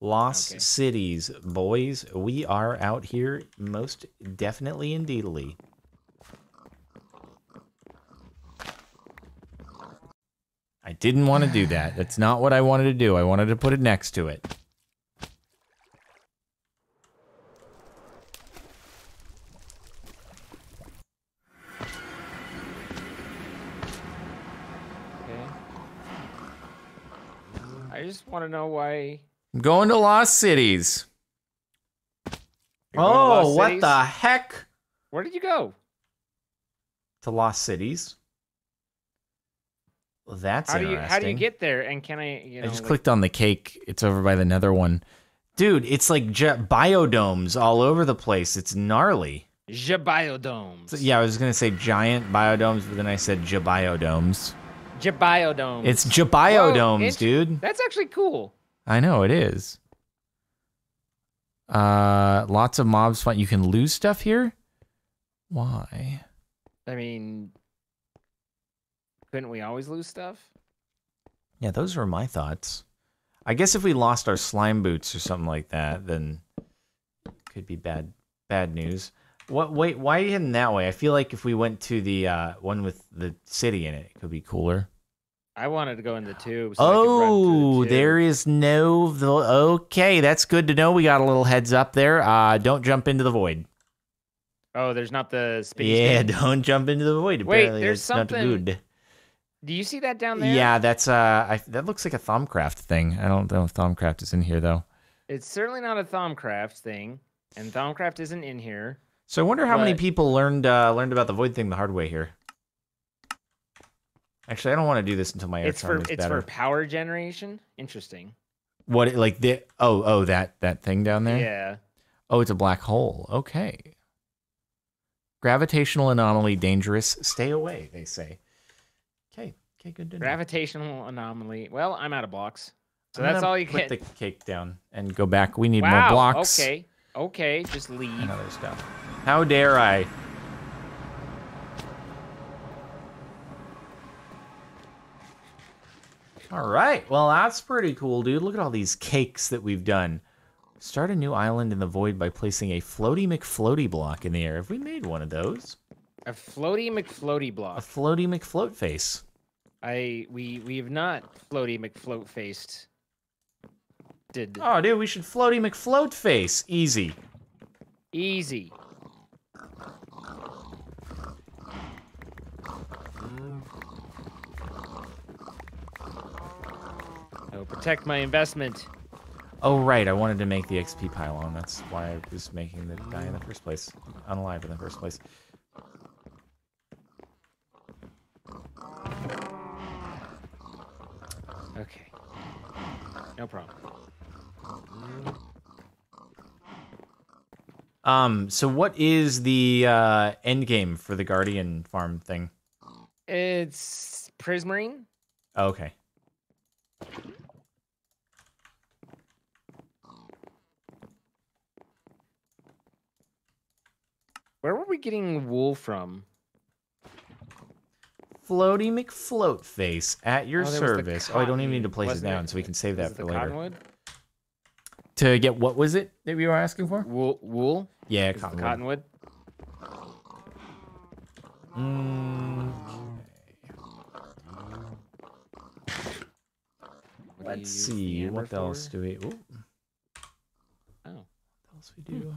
Lost Cities, boys. We are out here most definitely and deedily. I didn't want to do that. That's not what I wanted to do. I wanted to put it next to it. Okay. I just want to know why... I'm going to Lost Cities. Oh, what the heck? Where did you go? To Lost Cities. Well, that's interesting. How do you get there? And can I? You know, I just clicked on the cake. It's over by the nether one, dude. It's like biodomes all over the place. It's gnarly. Jabiodomes. So, yeah, I was gonna say giant biodomes, but then I said jabiodomes. Jabiodomes. It's jabiodomes, dude. That's actually cool. I know it is. Lots of mobs. You can lose stuff here. Why? I mean. Couldn't we always lose stuff? Yeah, those were my thoughts. I guess if we lost our slime boots or something like that, then it could be bad news. What? Wait, why are you heading that way? I feel like if we went to the one with the city in it, it could be cooler. I wanted to go in the tube. So oh, the tube. There is no... Okay, that's good to know. We got a little heads up there. Don't jump into the void. Oh, there's not the space. Yeah, thing. Don't jump into the void. Apparently. Wait, there's it's something. Not good. Do you see that down there? Yeah, that's that looks like a Thaumcraft thing. I don't know if Thaumcraft is in here though. It's certainly not a Thaumcraft thing, and Thaumcraft isn't in here. So I wonder how many people learned about the void thing the hard way here. Actually, I don't want to do this until my it's for power generation. Interesting. What like the oh that thing down there? Yeah. Oh, it's a black hole. Okay. Gravitational anomaly, dangerous. Stay away, they say. Okay, good to know. Gravitational anomaly. Well, I'm out of blocks, so that's all you get. Put the cake down and go back. We need more blocks. Okay, just leave. Another stuff. How dare I? All right. Well, that's pretty cool, dude. Look at all these cakes that we've done. Start a new island in the void by placing a Floaty McFloaty block in the air. Have we made one of those? A Floaty McFloaty block. A Floaty McFloatface. We have not Floaty McFloatfaced. Oh, dude, we should Floaty McFloatface. Easy. Oh, protect my investment. Oh right, I wanted to make the XP pylon. That's why I was making the guy in the first place, unalive in the first place. Okay. No problem. So what is the end game for the Guardian farm thing? It's Prismarine. Oh, okay. Where were we getting wool from? Floaty McFloatface at your service. Oh, I don't even need to place it down, so we can save that for later. Cottonwood? To get what was it that we were asking for? Wool? Yeah, cottonwood. Let's see. What else do we... Ooh. Oh. What else we do?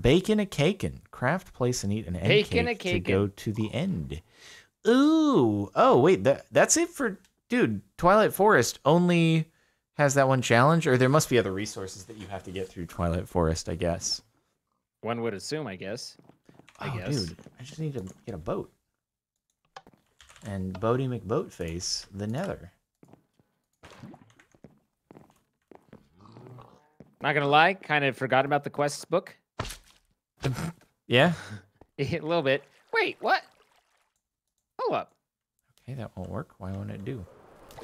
Bake in a cakein. Craft, place, and eat an end cake to go to the end. Ooh. Oh, wait. That's it for... Dude, Twilight Forest only has that one challenge, or there must be other resources that you have to get through Twilight Forest, I guess. One would assume, I guess. Dude. I just need to get a boat. And Boaty McBoatface, the nether. Not gonna lie, kind of forgot about the quests book. Yeah? A little bit. Wait, what? Hold up. Okay, that won't work. Why won't it do?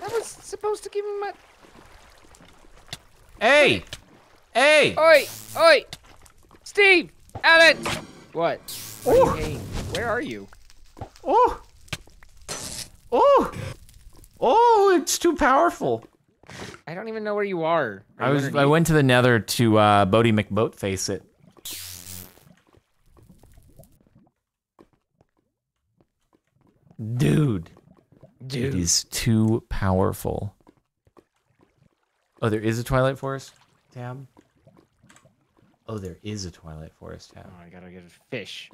That was supposed to give me my... Hey! Hey! Oi! Steve! At it! What? Oh! Hey, where are you? Oh! It's too powerful. I don't even know where you are. I went to the nether to Boaty McBoatface it. Dude, it is too powerful. Oh, there is a Twilight Forest tab. Oh, I gotta get a fish.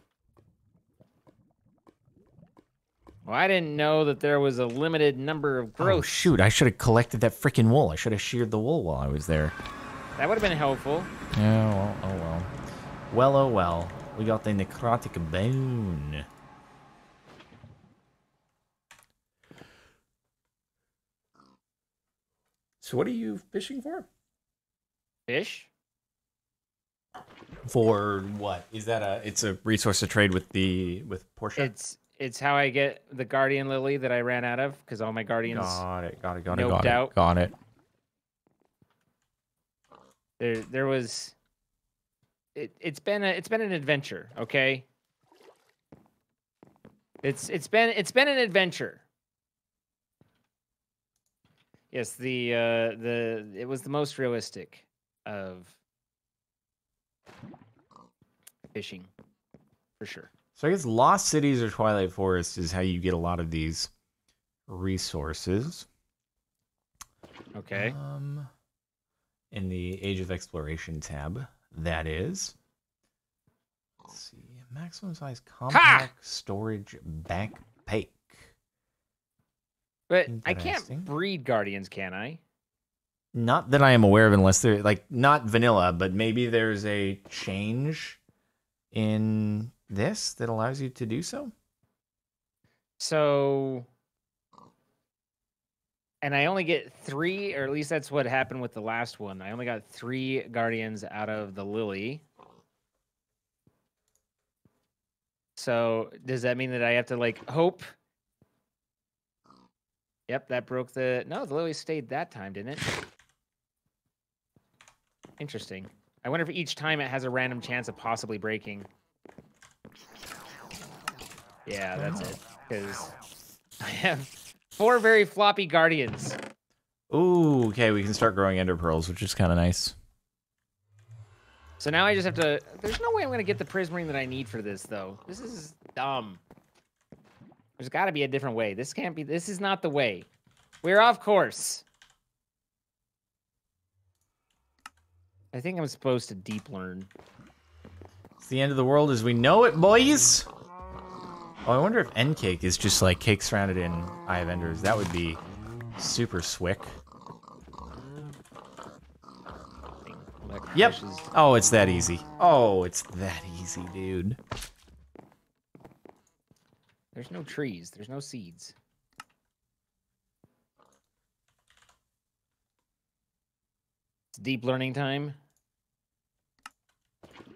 Well, I didn't know that there was a limited number of growth. Oh, shoot, I should have collected that freaking wool. I should have sheared the wool while I was there. That would have been helpful. Yeah, oh, well. Well. We got the necrotic bone. So what are you fishing for? Fish? For what? Is that a? It's a resource to trade with Portia. It's how I get the Guardian Lily that I ran out of because all my Guardians. Got it. There was. It's been an adventure. Okay. It's been an adventure. Yes, it was the most realistic of fishing, for sure. So I guess Lost Cities or Twilight Forest is how you get a lot of these resources. Okay. In the Age of Exploration tab, that is. Let's see, Maximum size compact storage backpack. But I can't breed Guardians, can I? Not that I am aware of, unless they're like not vanilla, but maybe there's a change in this that allows you to do so. So, and I only get 3, or at least that's what happened with the last one. I only got 3 Guardians out of the Lily. So does that mean that I have to like hope? Yep, that broke the... No, the Lily stayed that time, didn't it? Interesting. I wonder if each time it has a random chance of possibly breaking. Yeah, that's it. Because I have 4 very floppy Guardians. Ooh, okay, we can start growing Ender Pearls, which is kind of nice. So now I just have to... There's no way I'm going to get the Prismarine that I need for this, though. This is dumb. There's got to be a different way. This can't be... This is not the way. We're off course. I think I'm supposed to deep learn. It's the end of the world as we know it, boys. Oh, I wonder if end cake is just like cake surrounded in Eye of Enders. That would be super swick. Yep. Oh, it's that easy. Oh, it's that easy, dude. There's no trees. There's no seeds. It's deep learning time.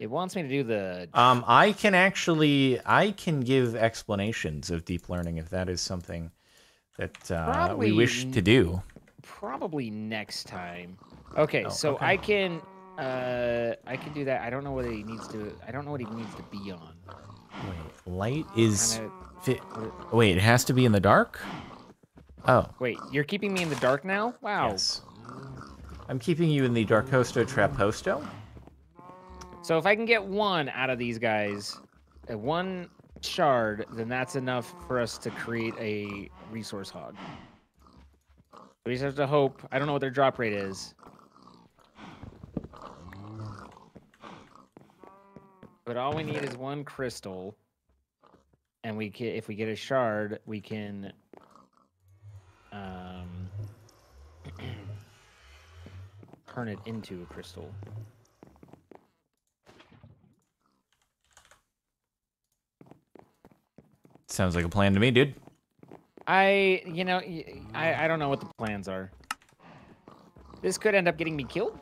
It wants me to do the... I can actually... I can give explanations of deep learning if that is something that we wish to do. Probably next time. Okay, oh, so okay. I can do that. I don't know what he needs to... I don't know what he needs to be on. Wait, light is... Wait, it has to be in the dark? Oh. Wait, you're keeping me in the dark now? Wow. Yes. I'm keeping you in the Darkosto Traposto. So if I can get 1 out of these guys, 1 shard, then that's enough for us to create a resource hog. We just have to hope. I don't know what their drop rate is. But all we need is 1 crystal. And we can, if we get a shard, we can turn it into a crystal. Sounds like a plan to me, dude. I don't know what the plans are. This could end up getting me killed,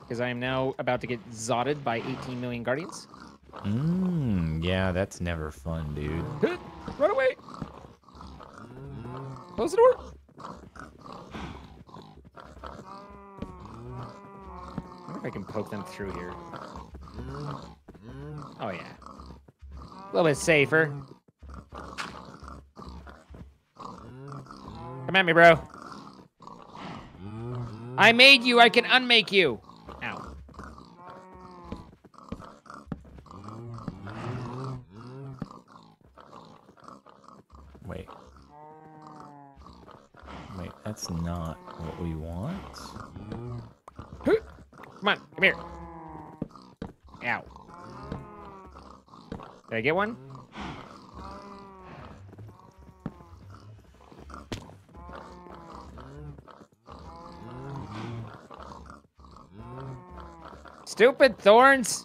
because I am now about to get zotted by 18 million guardians. Yeah, that's never fun, dude. Run away! Close the door! I wonder if I can poke them through here. Oh, yeah. A little bit safer. Come at me, bro. I made you, I can unmake you! That's not what we want. Come on, come here. Ow. Did I get one? Stupid thorns!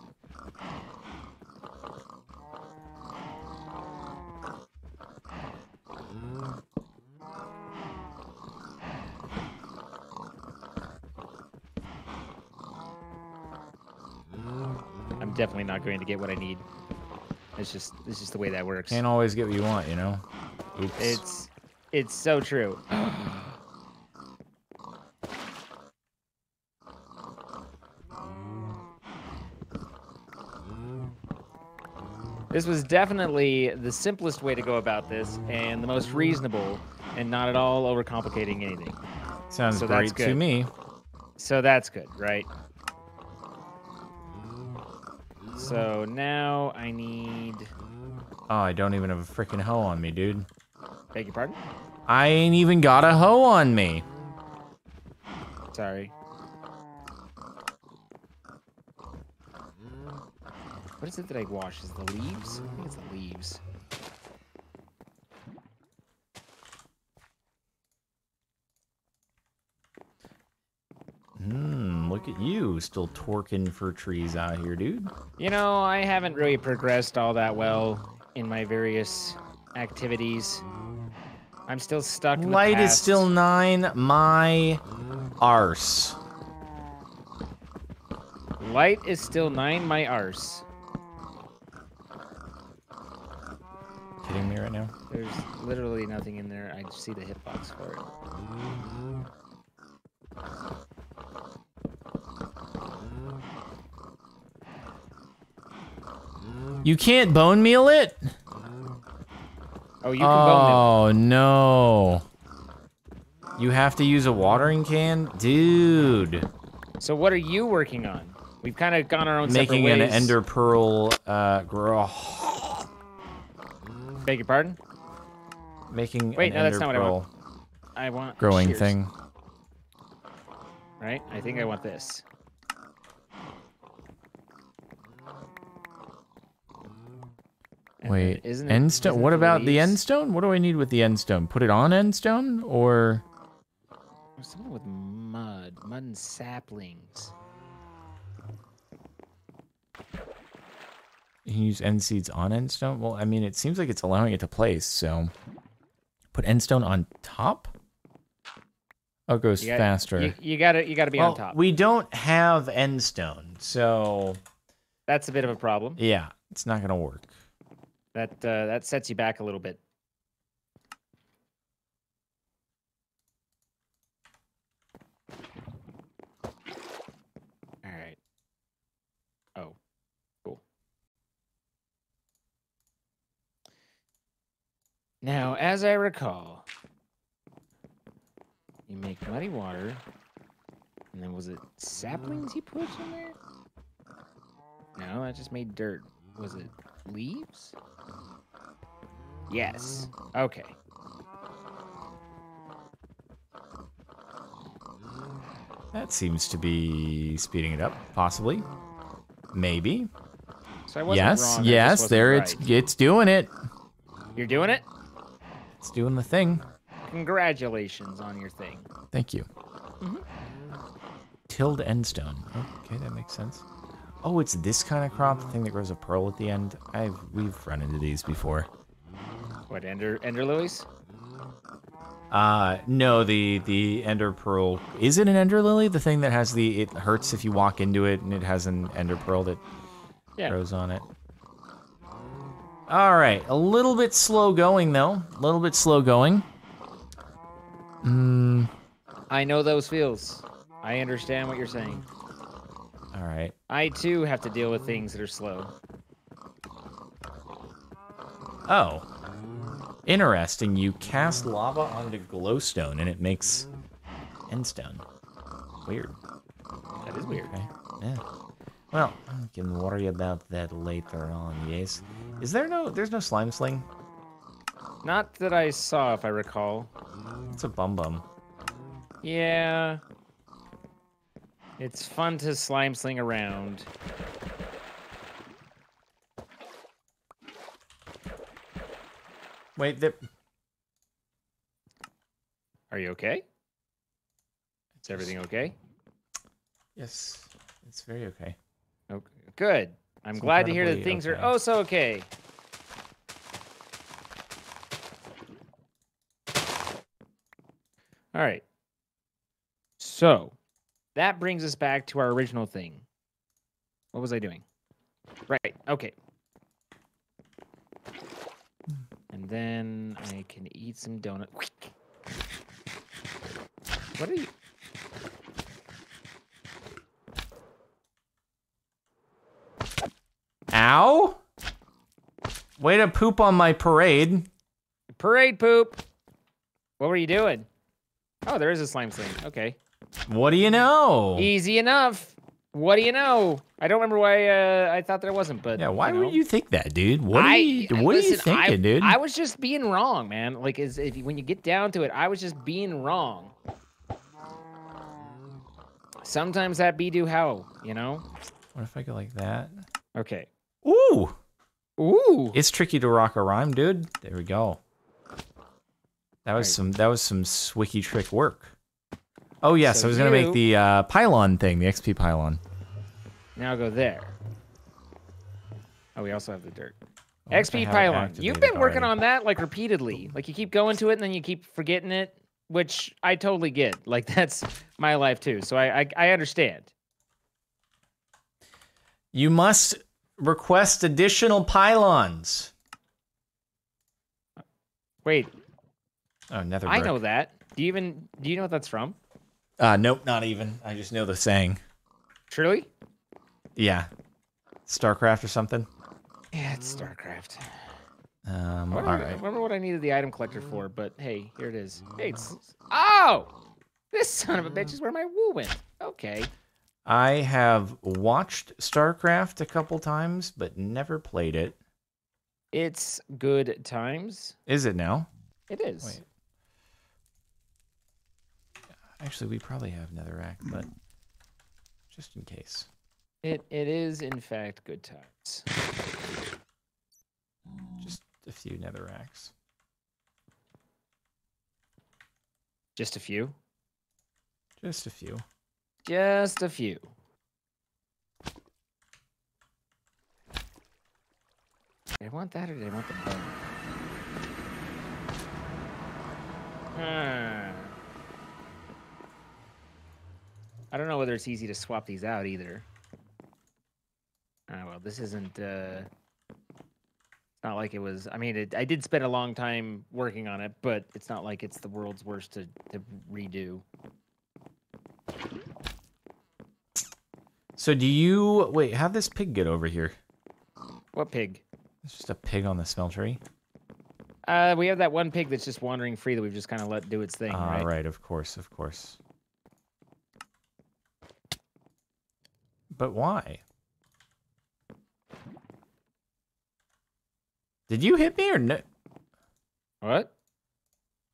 Definitely not going to get what I need. It's just the way that works. Can't always get what you want, you know. Oops. It's so true. This was definitely the simplest way to go about this, and the most reasonable, and not at all overcomplicating anything. Sounds great to me. So that's good, right? So now I need... Oh, I don't even have a freaking hoe on me, dude. Beg your pardon? I ain't even got a hoe on me. Sorry. What is it that I wash? Is it the leaves? I think it's the leaves. Look at you, still twerking for trees out here, dude. You know, I haven't really progressed all that well in my various activities. I'm still stuck in the past. Is still 9, my arse. Light is still 9, my arse. Kidding me right now? There's literally nothing in there. I just see the hitbox for it. You can't bone meal it? Oh, you can bone meal it. Oh, no. You have to use a watering can? Dude. So what are you working on? We've kind of gone our own separate ways. Making an ender pearl grow. Beg your pardon? Making Wait, no, that's not what I want. Growing Cheers. Thing. Right? I think I want this. And wait, isn't it, endstone? What about the endstone? What do I need with the endstone? Put it on endstone or? Something with mud, mud and saplings. You can use end seeds on endstone? Well, I mean, it seems like it's allowing it to place, so. Put endstone on top? Oh, it goes faster. You gotta be on top. We don't have endstone, so. That's a bit of a problem. Yeah, it's not gonna work. That that sets you back a little bit. All right. Oh, cool. Now, as I recall, you make muddy water, and then was it saplings you put in there? No, I just made dirt. Was it leaves? Yes. Okay. That seems to be speeding it up, possibly. Maybe. So I wasn't wrong. Yes, there right. it's doing it. You're doing it? It's doing the thing. Congratulations on your thing. Thank you. Tilled endstone. Okay, that makes sense. Oh, it's this kind of crop, the thing that grows a pearl at the end. We've run into these before. What, ender lilies? No, the ender pearl. Is it an ender lily? The thing that has the it hurts if you walk into it, and it has an ender pearl that grows on it. All right, a little bit slow going though. A little bit slow going. I know those feels. I understand what you're saying. All right. I too have to deal with things that are slow. Oh. Interesting. You cast lava onto glowstone and it makes endstone. Weird. That is weird. Okay. Yeah. Well, I can worry about that later on, yes. Is there there's no slime sling? Not that I saw, if I recall. It's a bum-bum. Yeah. It's fun to slime sling around. Wait, are you okay? Is everything okay? Yes, it's very okay. Okay, good. I'm glad to hear that things are oh so okay. All right. So. That brings us back to our original thing. What was I doing? Right, okay. And then I can eat some donut. What are you? Ow! Way to poop on my parade. Parade poop! What were you doing? Oh, there is a slime thing, okay. What do you know? Easy enough. What do you know? I don't remember why I thought there wasn't, but yeah, why would you think that, dude? What are you thinking, dude? I was just being wrong, man. Like, when you get down to it, I was just being wrong. Sometimes that be do how, you know? What if I go like that? Okay. Ooh! Ooh! It's tricky to rock a rhyme, dude. There we go. That was some swicky trick work. Oh yes, so I was gonna make the pylon thing, the XP pylon. Now go there. Oh, we also have the dirt. Oh, XP pylon. You've been working on that like repeatedly. Like you keep going to it and then you keep forgetting it, which I totally get. Like that's my life too. So I understand. You must request additional pylons. Wait. Oh, nether brick. I know that. Do you know what that's from? Nope, not even. I just know the saying. Truly? Yeah. Starcraft or something? Yeah, it's Starcraft. All right. I remember what I needed the item collector for, but hey, here it is. Hey, oh! This son of a bitch is where my wool went. Okay. I have watched Starcraft a couple times, but never played it. It's good times. Is it now? It is. Wait. Actually, we probably have netherrack, but just in case. It is, in fact, good times. Just a few netherracks. Just a few? Just a few. Just a few. Did I want that or did I want the bone? I don't know whether it's easy to swap these out either. Oh, well, this isn't, it's not like it was, I mean, I did spend a long time working on it, but it's not like it's the world's worst to redo. So do you, wait, how'd this pig get over here? What pig? It's just a pig on the smeltery. We have that one pig that's just wandering free that we've just kind of let do its thing, right? Right, of course, of course. But why? Did you hit me or no? What?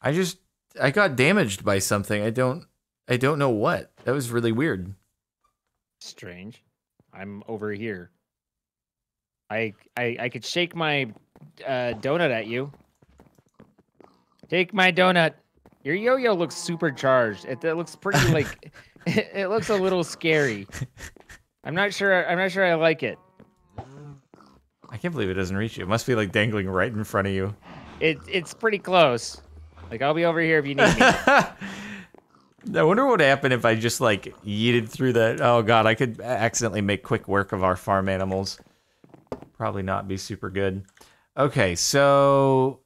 I got damaged by something. I don't know what. That was really weird. Strange. I'm over here. I could shake my donut at you. Take my donut. Your yo-yo looks supercharged. It looks pretty like it looks a little scary. I'm not sure I like it. I can't believe it doesn't reach you. It must be like dangling right in front of you. It's pretty close. Like I'll be over here if you need me. I wonder what would happen if I just like yeeted through that. Oh god, I could accidentally make quick work of our farm animals. Probably not be super good. Okay, so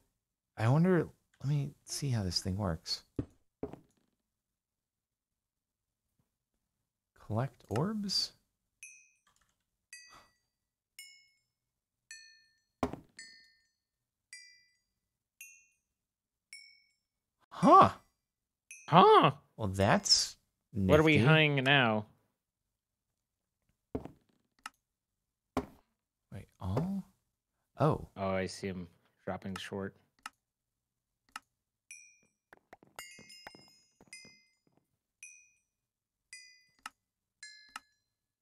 I wonder, let me see how this thing works. Collect orbs? Huh. Huh. Well, that's nifty. What are we hunting now? Wait, all? Oh. Oh, I see him dropping short.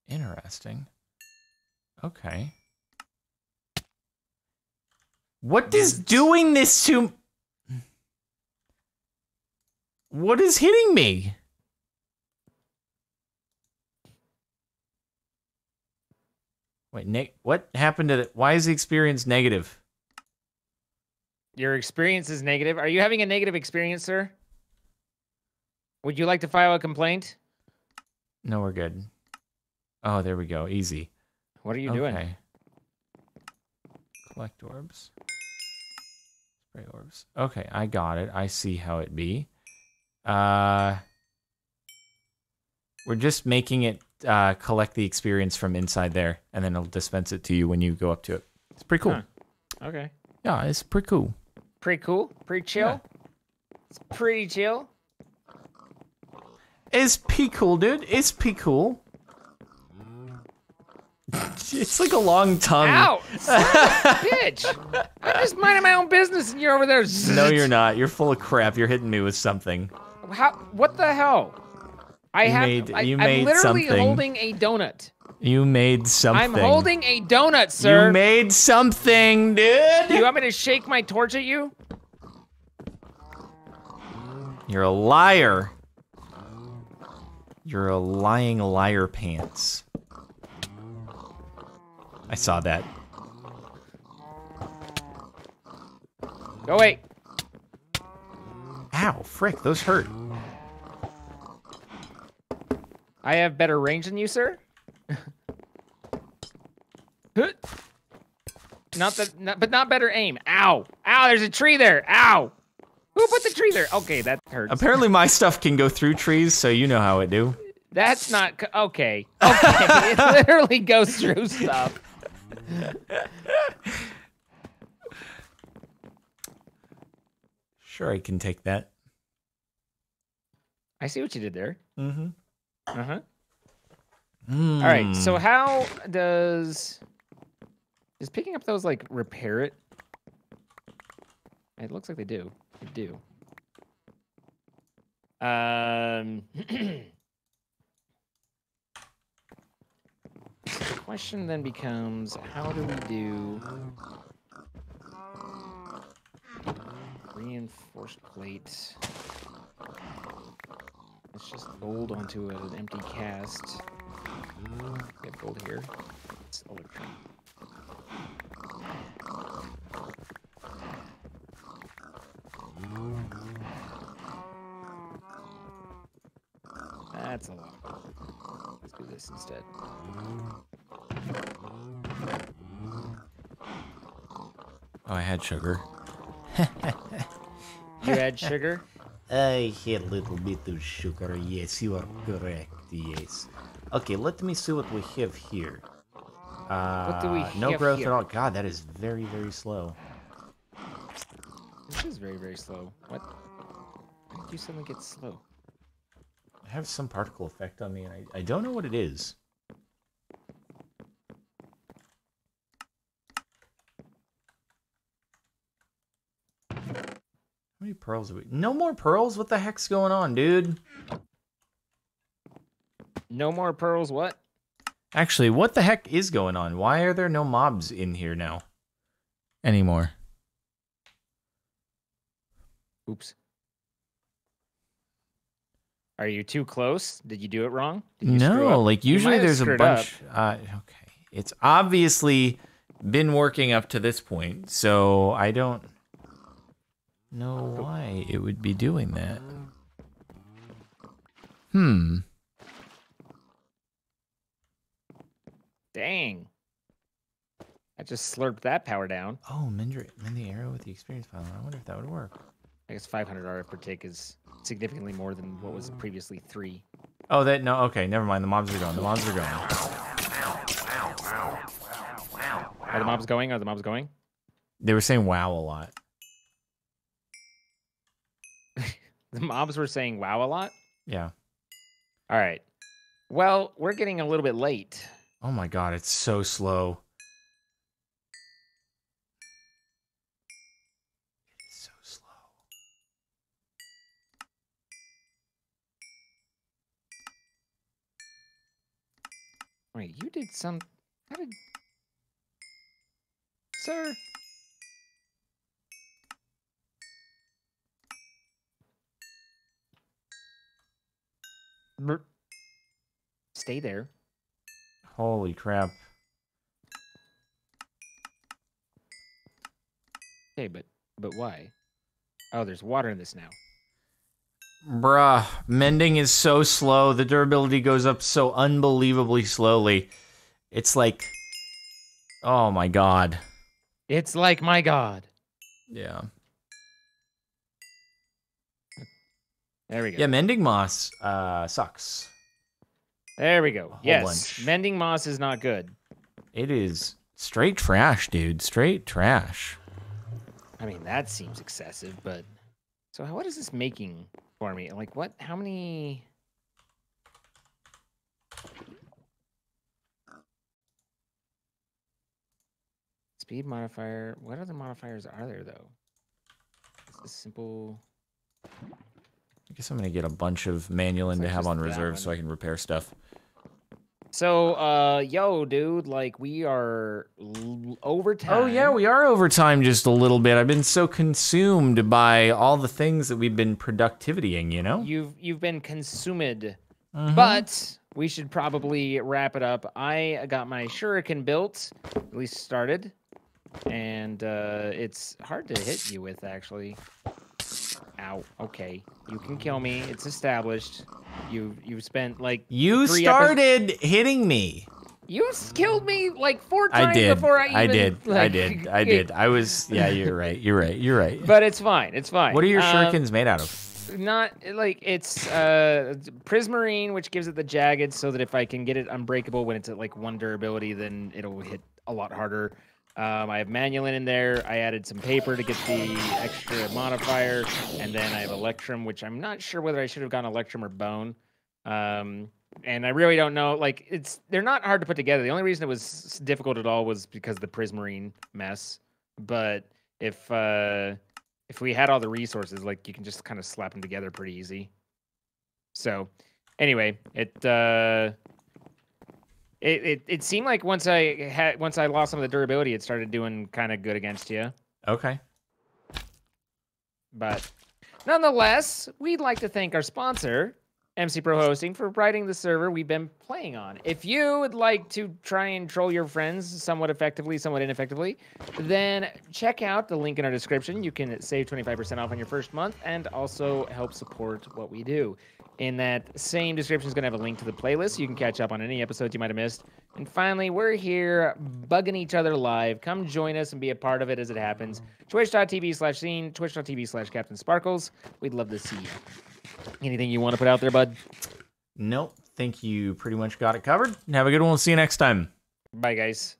Interesting. Okay. What is doing this to... What is hitting me? Wait, what happened to the... Why is the experience negative? Your experience is negative? Are you having a negative experience, sir? Would you like to file a complaint? No, we're good. Oh, there we go. Easy. What are you doing? Collect orbs. Spray orbs. Okay, I got it. I see how it be. We're just making it collect the experience from inside there, and then it'll dispense it to you when you go up to it. It's pretty cool. Huh. Okay. Yeah, it's pretty cool. Pretty cool? Pretty chill? Yeah. It's pretty chill. It's pretty cool, dude. It's pretty cool. It's like a long tongue. Ow! Son of a bitch! I'm just minding my own business, and you're over there. No, you're not. You're full of crap. You're hitting me with something. What the hell? I have. I'm literally holding a donut. You made something. I'm holding a donut, sir. You made something, dude. You want me to shake my torch at you? You're a liar. You're a lying liar pants. I saw that. Go away. Ow, frick, those hurt. I have better range than you, sir. But not better aim. Ow. Ow, there's a tree there. Ow. Who put the tree there? Okay, that hurts. Apparently my stuff can go through trees, so you know how it do. That's not... Okay. Okay, it literally goes through stuff. Sure, I can take that. I see what you did there. Mm-hmm. Uh-huh. Mm. All right, so how does... Is picking up those, like, repair it? It looks like they do. They do. The question then becomes, how do we do reinforced plate? Let's just gold onto an empty cast. Get gold here. It's Electrum. That's a lot. Let's do this instead. Oh, I had sugar. You had sugar? I had a little bit of sugar, yes, you are correct, yes. Okay, let me see what we have here. What do we have? No growth here at all. God, that is very, very slow. This is very, very slow. What? How did you suddenly get slow? I have some particle effect on me, and I don't know what it is. How many pearls are we? No more pearls? What the heck's going on, dude? No more pearls, what? Actually, what the heck is going on? Why are there no mobs in here now? Anymore. Oops. Are you too close? Did you do it wrong? Did you screw up? Like usually there's a bunch. Okay, it's obviously been working up to this point, so I don't know why it would be doing that. Hmm. Dang. I just slurped that power down. Oh, mend the arrow with the experience pile. I wonder if that would work. I guess 500 RF per tick is significantly more than what was previously 3. Oh, that, no, okay, never mind. The mobs are gone. The mobs are gone. Are the mobs going? Are the mobs going? They were saying wow a lot. The mobs were saying wow a lot? Yeah. All right. Well, we're getting a little bit late. Oh my God, it's so slow. Wait, you did some... How did... Sir? Stay there. Holy crap. Okay, but why? Oh, there's water in this now. Bruh, mending is so slow. The durability goes up so unbelievably slowly. It's like, oh my God. It's like my God. Yeah. There we go. Yeah, mending moss sucks. There we go. Yes, mending moss is not good. It is straight trash, dude. Straight trash. I mean, that seems excessive, but... So what is this making for me? Like what? How many? Speed modifier. What other modifiers are there though? This is simple. I guess I'm gonna get a bunch of Manulin to have on reserve so I can repair stuff. So, yo, dude, like, we are over time. Oh, yeah, we are over time just a little bit. I've been so consumed by all the things that we've been productivitying, you know? You've been consumed. Mm-hmm. But we should probably wrap it up. I got my shuriken built, at least started. And, it's hard to hit you with, actually. Ow, okay. You can kill me. It's established. You spent like hitting me. You killed me like 4 times before I even. I did. I was. Yeah, you're right. But it's fine. It's fine. What are your shurikens made out of? Not like it's Prismarine, which gives it the jagged, so that if I can get it unbreakable when it's at like 1 durability, then it'll hit a lot harder. I have Manulin in there. I added some paper to get the extra modifier, and then I have Electrum, which I'm not sure whether I should have gone Electrum or Bone. And I really don't know. Like, they're not hard to put together. The only reason it was difficult at all was because of the Prismarine mess. But if we had all the resources, like, you can just kind of slap them together pretty easy. So, anyway, It seemed like once I lost some of the durability, it started doing kind of good against you. Okay. But nonetheless, we'd like to thank our sponsor, MC Pro Hosting, for providing the server we've been playing on. If you would like to try and troll your friends somewhat effectively, somewhat ineffectively, then check out the link in our description. You can save 25% off on your first month and also help support what we do. In that same description is going to have a link to the playlist so you can catch up on any episodes you might have missed. And finally, we're here bugging each other live. Come join us and be a part of it as it happens. Twitch.tv/scene, Twitch.tv/Captain Sparkles. We'd love to see you. Anything you want to put out there, bud? Nope. Think you pretty much got it covered. Have a good one. See you next time. Bye, guys.